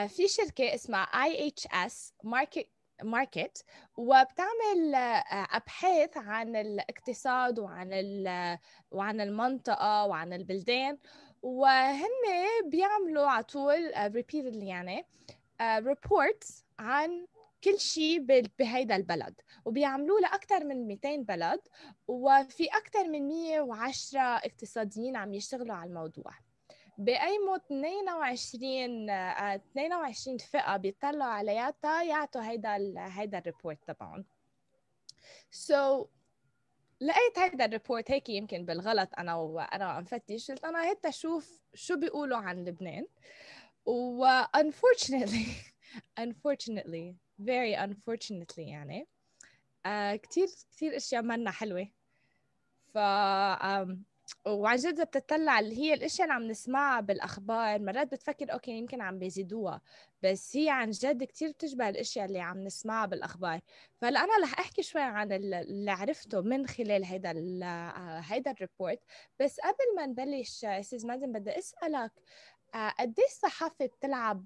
في شركه اسمها IHS Market وبتعمل ابحاث عن الاقتصاد وعن المنطقه وعن البلدان، وهن بيعملوا على طول repeatedly يعني reports عن كل شيء بهيدا البلد، وبيعملوه لأكثر من 200 بلد، وفي أكثر من 110 اقتصاديين عم يشتغلوا على الموضوع. بقيموا 22 فئة بيطلعوا عليها يعطوا هيدا الريبورت تبعهم. So لقيت هيدا الريبورت هيك يمكن بالغلط، أنا عم فتش قلت أنا هيدا شوف شو بيقولوا عن لبنان، و unfortunately very unfortunately يعني كتير اشياء منا حلوة. ف وعن جد بتطلع اللي هي الاشياء اللي عم نسمعها بالاخبار مرات بتفكر اوكي يمكن عم بيزيدوها، بس هي عن جد كتير بتشبه الاشياء اللي عم نسمعها بالاخبار. فهلا انا رح احكي شوي عن اللي عرفته من خلال هيدا الريبورت، بس قبل ما نبلش استاذ مازن بدي اسالك قديش الصحافة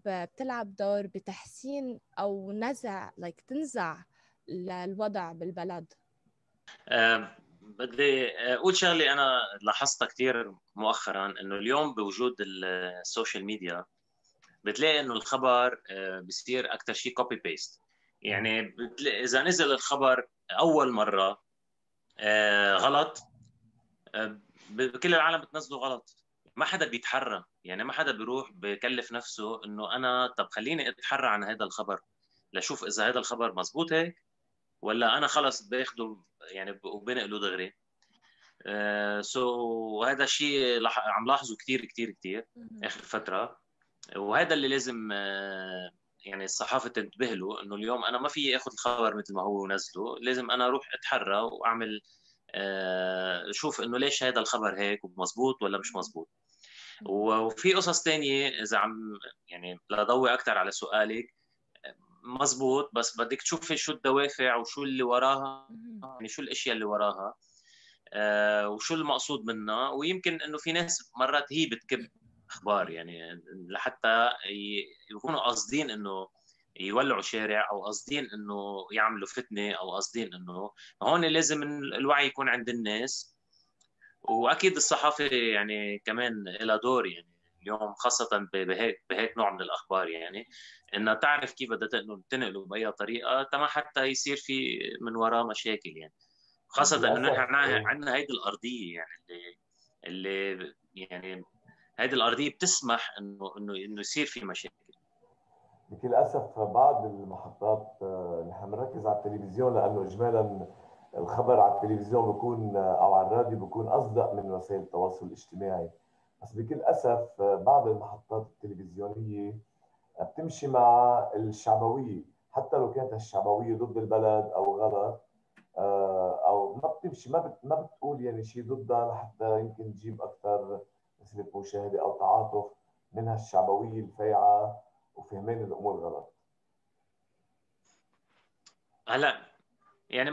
بتلعب دور بتحسين أو نزع تنزع الوضع بالبلد؟ بدي أقول شغلي أنا لاحظتها كتير مؤخراً، إنه اليوم بوجود السوشيال ميديا بتلاقي إنه الخبر بيصير أكتر شيء كوبي بيست، يعني إذا نزل الخبر أول مرة غلط كل العالم بتنزله غلط، ما حدا بيتحرى، يعني ما حدا بيروح بكلف نفسه انه انا طب خليني اتحرى عن هذا الخبر لشوف اذا هذا الخبر مزبوط هيك ولا انا خلص باخده يعني وبنقله دغري. سو هذا الشيء عم لاحظه كثير اخر فتره، وهذا اللي لازم يعني الصحافه تنتبه له، انه اليوم انا ما في اخذ الخبر مثل ما هو ونزله، لازم انا اروح اتحرى واعمل شوف انه ليش هذا الخبر هيك ومزبوط ولا مش مزبوط. وفي قصص ثانيه اذا عم يعني لضوي اكثر على سؤالك، مزبوط بس بدك تشوفي شو الدوافع وشو اللي وراها، يعني شو الاشياء اللي وراها وشو المقصود منها، ويمكن انه في ناس مرات هي بتكب اخبار يعني لحتى يكونوا قاصدين انه يولعوا شارع او قاصدين انه يعملوا فتنه او قاصدين انه هون. لازم الوعي يكون عند الناس، واكيد الصحافه يعني كمان لها دور يعني اليوم خاصه بهيك نوع من الاخبار، يعني انها تعرف كيف بدها تنقله باي طريقه تما حتى يصير في من وراه مشاكل، يعني خاصه انه نحن عندنا هيدي الارضيه يعني اللي يعني هيدي الارضيه بتسمح انه يصير في مشاكل. للاسف بعض المحطات نحن بنركز على التلفزيون لانه اجمالا الخبر على التلفزيون بيكون او على الراديو بيكون اصدق من وسائل التواصل الاجتماعي، بس بكل اسف بعض المحطات التلفزيونيه بتمشي مع الشعبويه حتى لو كانت الشعبويه ضد البلد او غلط، او ما بتمشي ما بتقول يعني شيء ضدها لحتى يمكن تجيب اكثر نسبه مشاهده او تعاطف من هالشعبويه الفايعه وفهمين الامور غلط. هلا يعني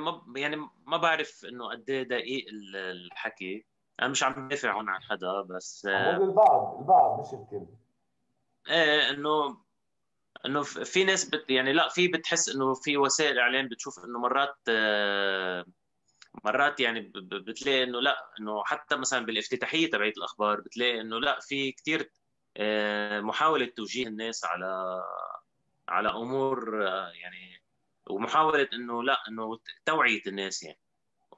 ما بعرف انه قد ايه دقيق الحكي، انا مش عم بدافع هون عن حدا بس البعض مش الكل. ايه انه في ناس يعني لا في بتحس انه في وسائل اعلام بتشوف انه مرات يعني بتلاقي انه لا انه حتى مثلا بالافتتاحيه تبعت الاخبار بتلاقي انه لا في كثير محاولة توجيه الناس على امور يعني، ومحاولة انه لا انه توعية الناس يعني،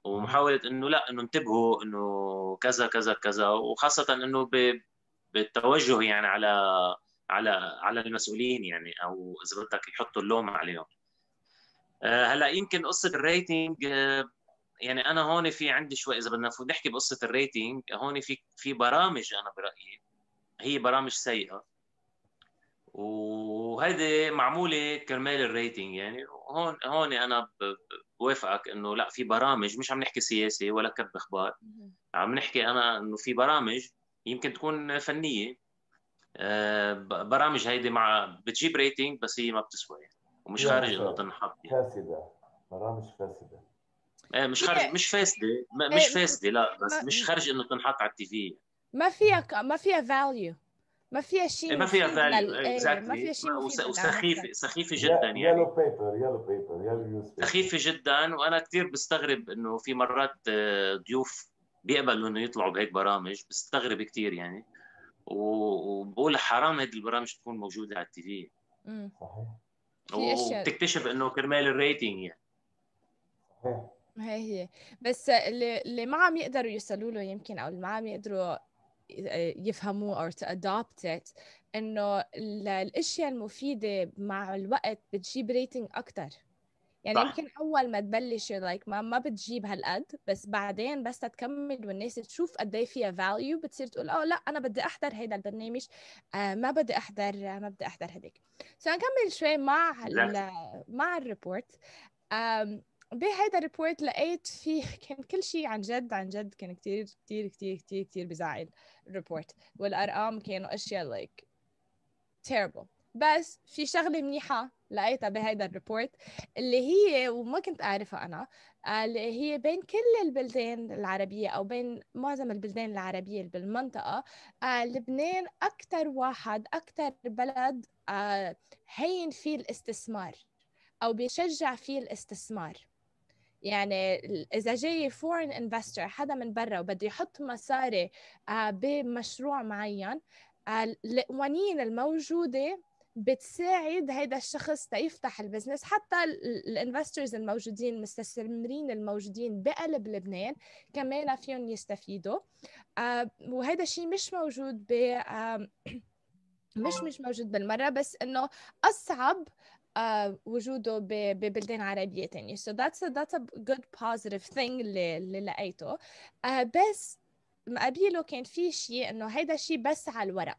ومحاولة انه لا انه انتبهوا انه كذا كذا كذا، وخاصة انه بالتوجه يعني على المسؤولين يعني، او اذا بدك يحطوا اللوم عليهم. هلا يمكن قصة الريتنج يعني انا هون في عندي شوي، اذا بدنا نحكي بقصة الريتنج هون في برامج انا برأيي هي برامج سيئة وهذه معمولة كرمال الريتنج، يعني هون أنا بوافقك إنه لا في برامج، مش عم نحكي سياسة ولا كب أخبار، عم نحكي أنا إنه في برامج يمكن تكون فنية، برامج هيدي مع بتجيب ريتنج بس هي ما بتسوى يعني، ومش خارج إنه تنحط يعني. فاسدة، برامج فاسدة. مش خارج، مش فاسده، مش فاسده لا، بس مش خارج انه تنحط على التي في، ما فيها فاليو، ما فيها شيء، ما فيها فاليو، ما فيها شيء، وسخيفه، سخيفه جدا يعني، يالو بيبر، سخيفه جدا. وانا كثير بستغرب انه في مرات ضيوف بيقبلوا انه يطلعوا بهيك برامج، بستغرب كثير يعني، وبقول حرام هيدي البرامج تكون موجوده على التي في. صحيح، وبتكتشف انه كرمال الريتنج يعني. صحيح، هي بس اللي ما عم يقدروا يوصلوا له يمكن، او اللي ما عم يقدروا يفهموه او تادابت، انه الاشياء المفيده مع الوقت بتجيب ريتنج اكثر يعني. يمكن اول ما تبلش لايك ما بتجيب هالقد، بس بعدين بس تكمل والناس تشوف قد ايه فيها فاليو بتصير تقول لا انا بدي احضر هذا البرنامج، ما بدي احضر هذيك. سنكمل شوي مع الريبورت. بهيدا الريبورت لقيت فيه كان كل شيء عن جد، كان كتير كتير كتير كتير كتير بزعل الريبورت، والارقام كانوا اشياء لايك تيربل. بس في شغله منيحه لقيتها بهيدا الريبورت اللي هي، وما كنت اعرفها انا، اللي هي بين كل البلدان العربيه او بين معظم البلدان العربيه اللي بالمنطقه، لبنان اكثر واحد، اكثر بلد هين فيه الاستثمار او بيشجع فيه الاستثمار. يعني إذا جاي فورين انفستر، حدا من برا، وبده يحط مصاري بمشروع معين، القوانين الموجودة بتساعد هيدا الشخص تيفتح البزنس. حتى الانفسترز الموجودين، المستثمرين الموجودين بقلب لبنان كمان فيهم يستفيدوا، وهيدا الشيء مش موجود مش موجود بالمرة، بس إنه أصعب وجوده ببلدان عربية تانية. So that's a good positive thing اللي لقيته. بس مقابله كان في شيء إنه هيدا شيء بس على الورق.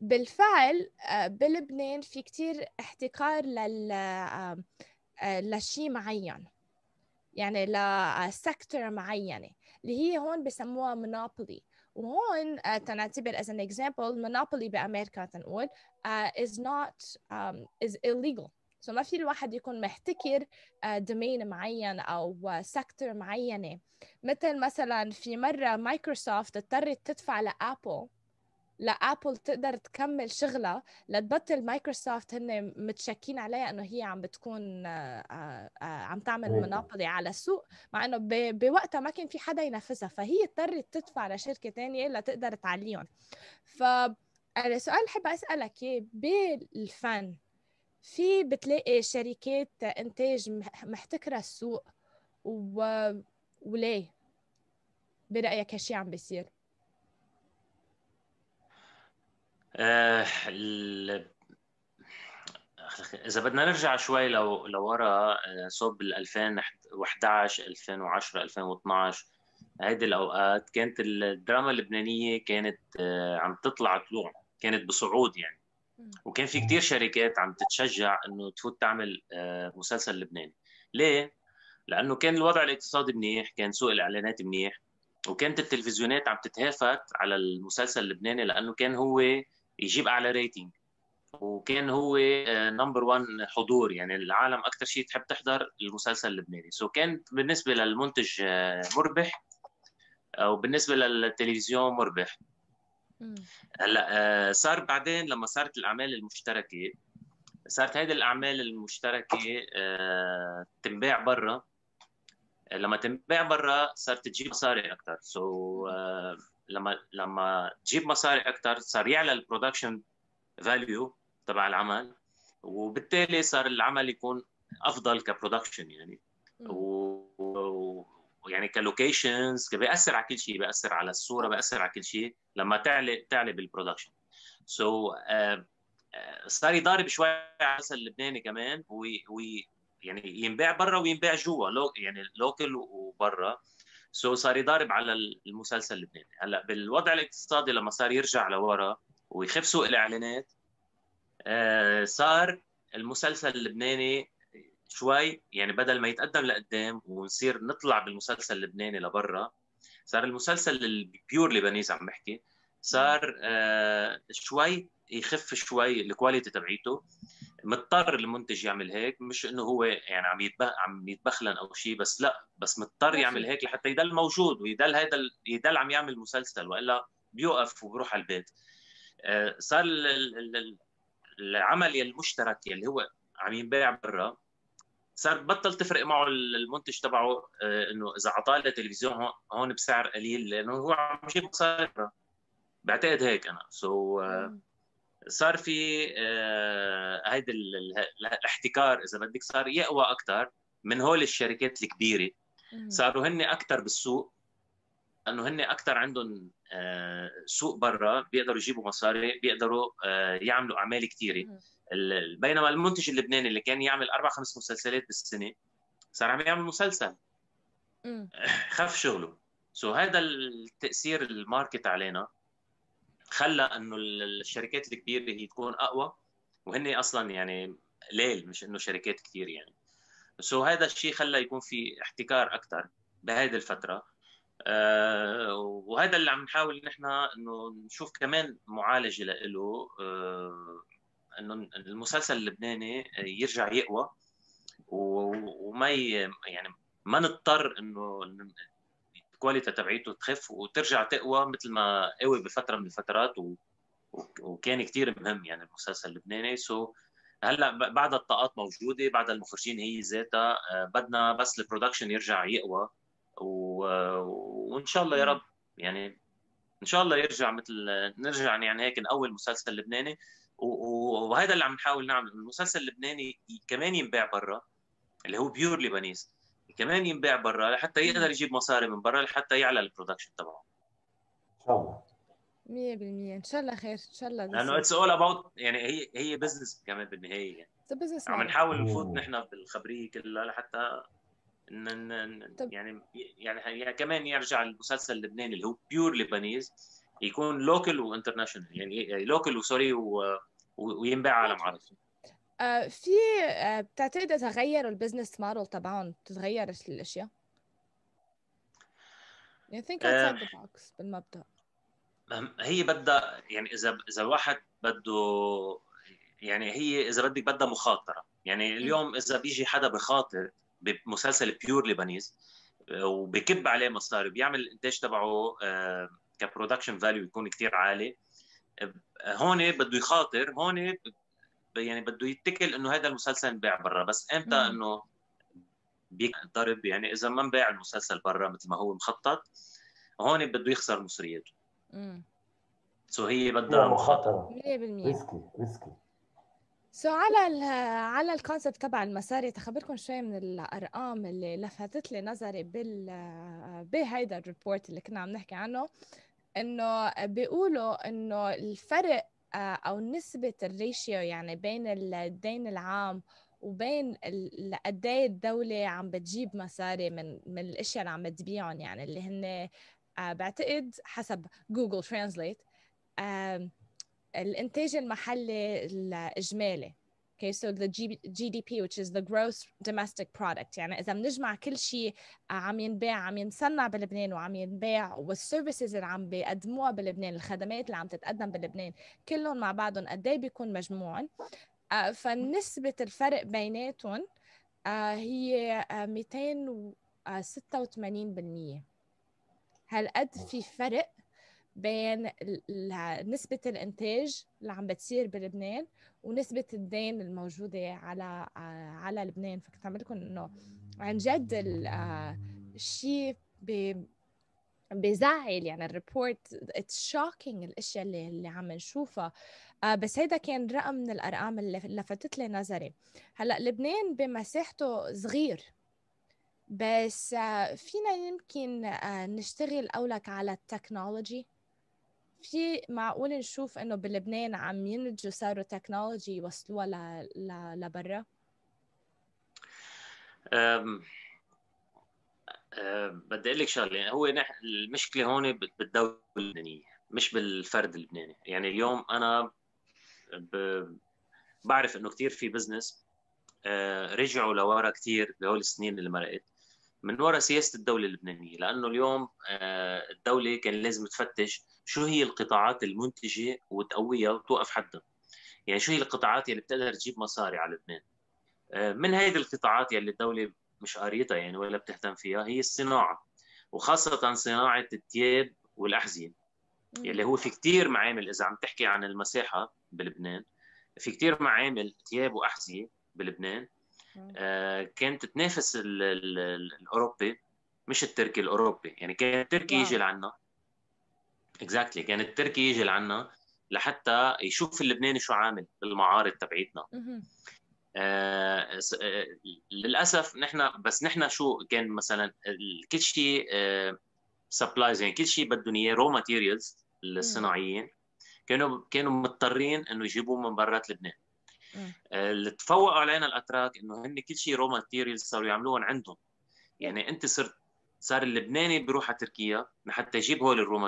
بالفعل بلبنان في كتير احتكار لشيء معين، يعني لسكتور معينة اللي هي هون بسموها monopoly. وهون تنعتبر as an example monopoly بأمريكا، تنقول is not is illegal. so ما في الواحد يكون محتكر domain معين أو sector معينة. مثل مثلا في مرة مايكروسوفت اضطرت تدفع لأبل تقدر تكمل شغلها، لتبطل مايكروسوفت هن متشكين عليها انه هي عم بتكون عم تعمل مناقضة على السوق، مع انه بوقتها ما كان في حدا ينافسها، فهي اضطرت تدفع لشركة تانية لتقدر تعليهم. فالسؤال حابة اسألك ايه، بالفن في بتلاقي شركات انتاج محتكرة السوق وليه؟ برأيك هالشي عم بيصير؟ إذا بدنا نرجع شوي لورا، صوب 2011 2010 2012 هيدي الأوقات، كانت الدراما اللبنانية كانت عم تطلع طلوع، كانت بصعود يعني، وكان في كتير شركات عم تتشجع إنه تفوت تعمل مسلسل لبناني. ليه؟ لأنه كان الوضع الاقتصادي منيح، كان سوق الإعلانات منيح، وكانت التلفزيونات عم تتهافت على المسلسل اللبناني لأنه كان هو يجيب أعلى ريتنج، وكان هو نمبر 1 حضور، يعني العالم أكثر شيء تحب تحضر المسلسل اللبناني. سو كان بالنسبة للمنتج مربح، أو بالنسبة للتلفزيون مربح. هلا صار بعدين لما صارت الأعمال المشتركة، صارت هيدي الأعمال المشتركة تنباع برا، لما تنباع برا صارت تجيب مصاري اكثر. سو لما تجيب مصاري اكثر صار يعلى البرودكشن فاليو تبع العمل، وبالتالي صار العمل يكون افضل كبرودكشن يعني، ويعني كلوكيشنز، بياثر على كل شيء، بياثر على الصوره، بياثر على كل شيء لما تعلي بالبرودكشن. سو صار يضارب شوي على اللبناني كمان، يعني ينباع برا وينباع جوا، يعني لوكل وبرا. سو صار يضارب على المسلسل اللبناني. هلا بالوضع الاقتصادي لما صار يرجع لورا ويخف سوق الاعلانات، صار المسلسل اللبناني شوي يعني بدل ما يتقدم لقدام ونصير نطلع بالمسلسل اللبناني لبرا، صار المسلسل البيور لبنانيز عم بحكي، صار شوي يخف شوي الكواليتي تبعيته، مضطر المنتج يعمل هيك، مش انه هو يعني عم يتبخلن او شيء، بس لا بس مضطر يعمل هيك لحتى يضل موجود ويضل هذا يضل عم يعمل مسلسل، والا بيوقف وبروح على البيت. صار العمل المشترك اللي هو عم ينباع برا صار بطل تفرق معه المنتج تبعه انه اذا اعطاه للتلفزيون هون بسعر قليل لانه هو عم يجيب مصاري برا. بعتقد هيك انا سو صار في هيدا الاحتكار اذا بدك، صار يقوى اكثر من هول الشركات الكبيره. صاروا هن اكثر بالسوق لانه هن اكثر عندهم سوق برا، بيقدروا يجيبوا مصاري، بيقدروا يعملوا اعمال كثيره. بينما المنتج اللبناني اللي كان يعمل 4-5 مسلسلات بالسنه صار عم يعمل مسلسل، خف شغله. سو هذا التاثير الماركت علينا خلى انه الشركات الكبيره هي تكون اقوى، وهن اصلا يعني قليل مش انه شركات كثير يعني. سو هذا الشيء خلى يكون في احتكار اكثر بهذه الفتره. وهذا اللي عم نحاول نحن انه نشوف كمان معالجه له، انه المسلسل اللبناني يرجع يقوى وما يعني ما نضطر انه الكواليتي تبعيته تخف وترجع تقوى مثل ما قوي بفتره من الفترات، وكان كثير مهم يعني المسلسل اللبناني. سو هلا بعد الطاقات موجوده، بعد المخرجين هي ذاتها، بدنا بس البرودكشن يرجع يقوى وان شاء الله يا رب يعني ان شاء الله يرجع مثل نرجع يعني هيك نقوي المسلسل اللبناني. وهذا اللي عم نحاول نعمل، المسلسل اللبناني كمان ينباع برا اللي هو بيور لبنيس كمان ينباع برا لحتى يقدر يجيب مصاري من برا لحتى يعلى البرودكشن تبعه. ان شاء الله 100% ان شاء الله خير ان شاء الله، لانه اتس اول اباوت يعني هي بزنس كمان بالنهايه يعني. عم نحاول نفوت نحن بالخبريه كلها لحتى يعني كمان يرجع المسلسل اللبناني اللي هو بيور لبنيز يكون لوكال وانترناشونال، يعني لوكال وسوري وينباع عالم عربي. في بتعتقد اذا غيروا البزنس موديل تبعهم بتتغير الاشياء؟ يعني think outside the box بالمبدا. هي بدها يعني اذا الواحد بده يعني هي اذا بدك بدها مخاطره، يعني اليوم اذا بيجي حدا بخاطر بمسلسل بيور لبنيز وبكب عليه مصاري بيعمل الانتاج تبعه كبرودكشن فاليو يكون كثير عالي، هون بده يخاطر، هون يعني بده يتكل انه هذا المسلسل انباع برا. بس امتى انه بيضرب؟ يعني اذا ما انباع المسلسل برا مثل ما هو مخطط هون بده يخسر مصرياته. سو هي بدها مخاطره 100% ريسكي. سو على الكونسبت تبع المصاري، تخبركم شوي من الارقام اللي لفتت لي نظري بهيدا الريبورت اللي كنا عم نحكي عنه، انه بيقولوا انه الفرق او نسبه الريشيو يعني بين الدين العام وبين قد ايه الدوله عم بتجيب مصاري من الاشياء اللي عم تبيعهم، يعني اللي هن بعتقد حسب جوجل ترانزليت الانتاج المحلي الاجمالي. اوكي سو ذا GDP which is the gross domestic product، يعني اذا بنجمع كل شيء عم ينباع عم ينصنع بلبنان وعم ينباع والسيرفيسز اللي عم بيقدموها بلبنان، الخدمات اللي عم تتقدم بلبنان كلهم مع بعضهم قد ايه بيكون مجموعهم، فنسبه الفرق بيناتهم هي 286%. هالقد في فرق بين نسبة الإنتاج اللي عم بتصير بلبنان ونسبة الدين الموجودة على لبنان. فكنت عم لكم إنه عن جد الشيء بزعل، يعني الريبورت اتس شوكينج الأشياء اللي عم نشوفها. بس هيدا كان رقم من الأرقام اللي لفتت لي نظري. هلا لبنان بمساحته صغير، بس فينا يمكن نشتغل أولك على التكنولوجي. في معقول نشوف انه بلبنان عم ينتجوا صاروا تكنولوجي يوصلوها لبرا؟ بدي اقول لك شغله، هو المشكله هون بالدوله اللبنانيه مش بالفرد اللبناني. يعني اليوم انا بعرف انه كثير في بزنس رجعوا لورا كثير بهول السنين اللي مرقت من وراء سياسه الدوله اللبنانيه، لانه اليوم الدوله كان لازم تفتش شو هي القطاعات المنتجه وتقويها وتوقف حدها. يعني شو هي القطاعات اللي بتقدر تجيب مصاري على لبنان. من هذه القطاعات اللي الدولة مش قاريتها يعني ولا بتهتم فيها هي الصناعة، وخاصة صناعة الثياب والأحذية، اللي هو في كتير معامل. إذا عم تحكي عن المساحة بلبنان في كتير معامل ثياب وأحذية بلبنان كانت تنافس الأوروبي مش التركي الأوروبي. يعني كان التركي يجي لعنا اكزاكتلي كان التركي يجي لعنا لحتى يشوف اللبناني شو عامل بالمعارض تبعيتنا. للأسف نحن بس نحن شو كان مثلا كل شيء سبلايز يعني كل شيء بدهم اياه رو ماتيريالز للصناعيين كانوا مضطرين انه يجيبوه من برات لبنان. اللي تفوقوا علينا الاتراك انه هن كل شيء رو ماتيريالز صاروا يعملوهم عندهم. يعني انت صار اللبناني بيروح على تركيا حتى يجيب هول الرو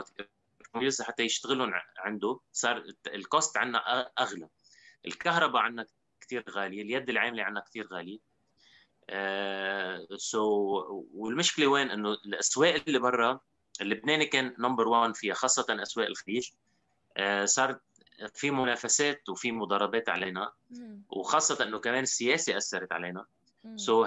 ماتيريالز حتى يشتغلون عنده، صار الكوست عندنا اغلى، الكهرباء عندنا كثير غاليه، اليد العامله عندنا كثير غاليه. والمشكله وين؟ انه الاسواق اللي برا اللبناني كان نمبر 1 فيها، خاصه اسواق الخليج. صار في منافسات وفي مضاربات علينا، وخاصه انه كمان السياسه اثرت علينا.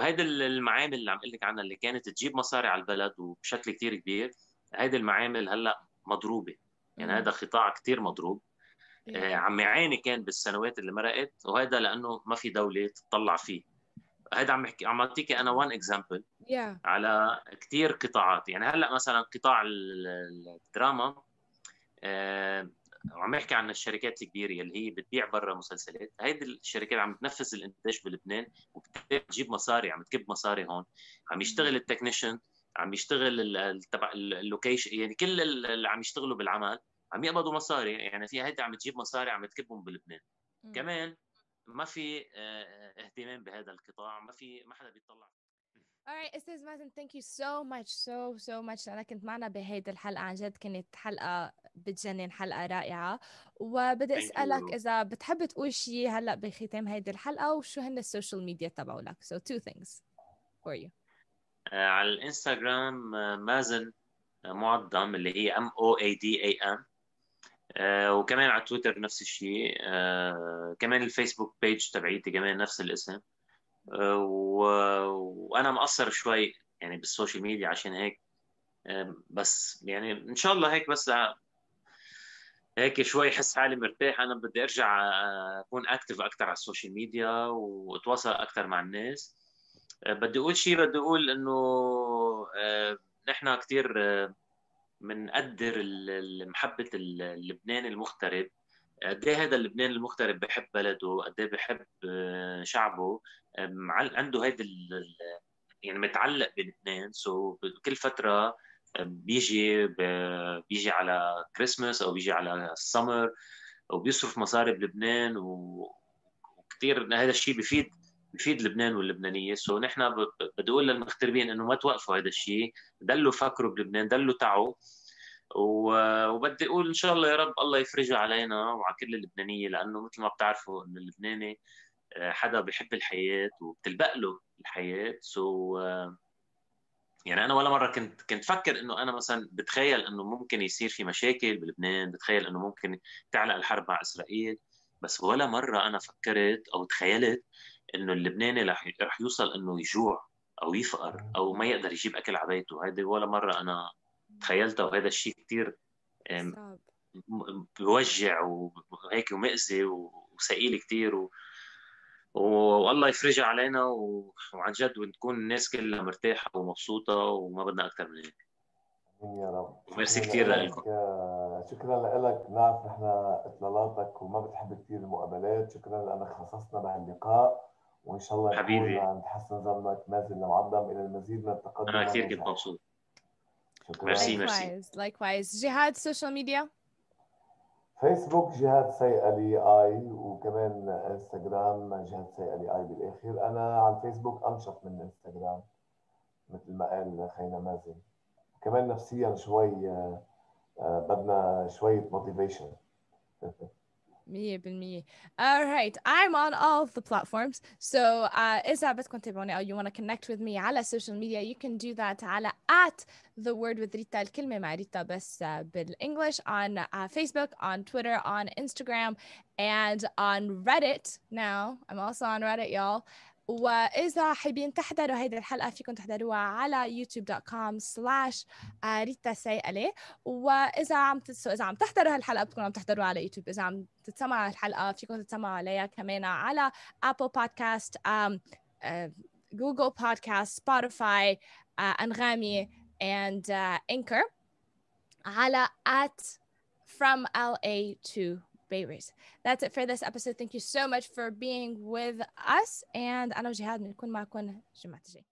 هيدا المعامل اللي عم اقول لك عنها اللي كانت تجيب مصاري على البلد وبشكل كثير كبير، هيدي المعامل هلا مضروبه. يعني هذا قطاع كثير مضروب، عم يعاني كان بالسنوات اللي مرقت، وهذا لانه ما في دوله تطلع فيه. هيدا عم اعطيكي انا وان اكزامبل على كثير قطاعات. يعني هلا مثلا قطاع الدراما، وعم احكي عن الشركات الكبيره اللي هي بتبيع برا مسلسلات، هيدي الشركات عم تنفذ الانتاج بلبنان وبتجيب مصاري، عم تكب مصاري هون، عم يشتغل التكنيشن، عم يشتغل تبع اللوكيشن، يعني كل اللي عم يشتغلوا بالعمل عم يقبضوا مصاري. يعني في هيدي عم تجيب مصاري عم تكبهم بلبنان. كمان ما في اهتمام بهذا القطاع، ما حدا بيطلع. Alright, Ustaz Mazen, thank you so much, so much. أنا كنت معنا بهيدي الحلقة، عن جد كانت حلقة بتجنن، حلقة رائعة. وبدي أسألك إذا بتحب تقول شيء هلأ بختام هيدي الحلقة، وشو هن السوشيال ميديا تبعوا لك. So two things for you. على الإنستغرام مازن معظم اللي هي MOADAM، وكمان على تويتر نفس الشيء، كمان الفيسبوك بيج تبعيتي كمان نفس الاسم. وانا مقصر شوي يعني بالسوشيال ميديا، عشان هيك بس يعني ان شاء الله هيك بس هيك شوي حس حالي مرتاح. انا بدي ارجع اكون اكتف اكثر على السوشيال ميديا واتواصل اكثر مع الناس. بدي اقول انه نحن كثير بنقدر محبه اللبناني المغترب، قد ايه هذا اللبناني المغترب بحب بلده، قد ايه بحب شعبه، عنده هيدا يعني متعلق بلبنان. كل فتره بيجي على كريسماس او بيجي على السمر وبيصرف مصاري بلبنان، وكثير هذا الشيء بفيد لبنان واللبنانيه. نحن بدي اقول للمغتربين انه ما توقفوا هذا الشيء، ضلوا فكروا بلبنان، ضلوا تعوا. وبدي اقول ان شاء الله يا رب الله يفرجها علينا وعلى كل اللبنانيه، لانه مثل ما بتعرفوا انه اللبناني حدا بيحب الحياه وبتلبق له الحياه. يعني انا ولا مره كنت فكر انه انا مثلا بتخيل انه ممكن يصير في مشاكل بلبنان، بتخيل انه ممكن تعلق الحرب مع اسرائيل، بس ولا مره انا فكرت او تخيلت انه اللبناني رح يوصل انه يجوع او يفقر او ما يقدر يجيب اكل على بيته. هيدي ولا مره انا تخيلته، وهذا الشيء كثير بيوجع وهيك ومأذي وثقيل كثير. والله يفرجها علينا، وعن جد ونكون الناس كلها مرتاحه ومبسوطه، وما بدنا اكثر من هيك يا رب. ميرسي كثير لكم، شكرا لك. نعرف نحن اطلالاتك وما بتحب كثير المقابلات، شكرا لانك خصصنا بهاللقاء، وان شاء الله حبيبي نحسن ظنك مازن معظم الى المزيد من التقدم. انا كثير كنت مبسوط. Likewise. جهاد social media. فيسبوك جهاد سيقلي اي، وكمان انستغرام جهاد سيقلي اي بالاخير. انا على الفيسبوك انشط من الانستغرام مثل ما قال خينا مازن. كمان نفسيا شوي بدنا شويه موتيفيشن. 100%. All right, I'm on all of the platforms. So إذا بدكم تابعوني أو you want to connect with me على social media, you can do that على @thewordwithrita, الكلمة مع ريتا بس بالإنجليش, on Facebook, on Twitter, on Instagram, and on Reddit now. I'm also on Reddit, y'all. وإذا حابين تحضروا هيدا الحلقة فيكم تحضروها على youtube.com/RitaSaikali. وإذا عم تحضروا هالحلقة بتكونوا عم تحضروها على يوتيوب. إذا عم تتسمع الحلقة فيكم تتسمعوا عليها كمان على Apple Podcast, Google Podcast, Spotify, أنغامي, and Anchor, على From LA to Beirut. That's it for this episode. Thank you so much for being with us. And أنا وجهاد نكون معكم الجمعة الجاية.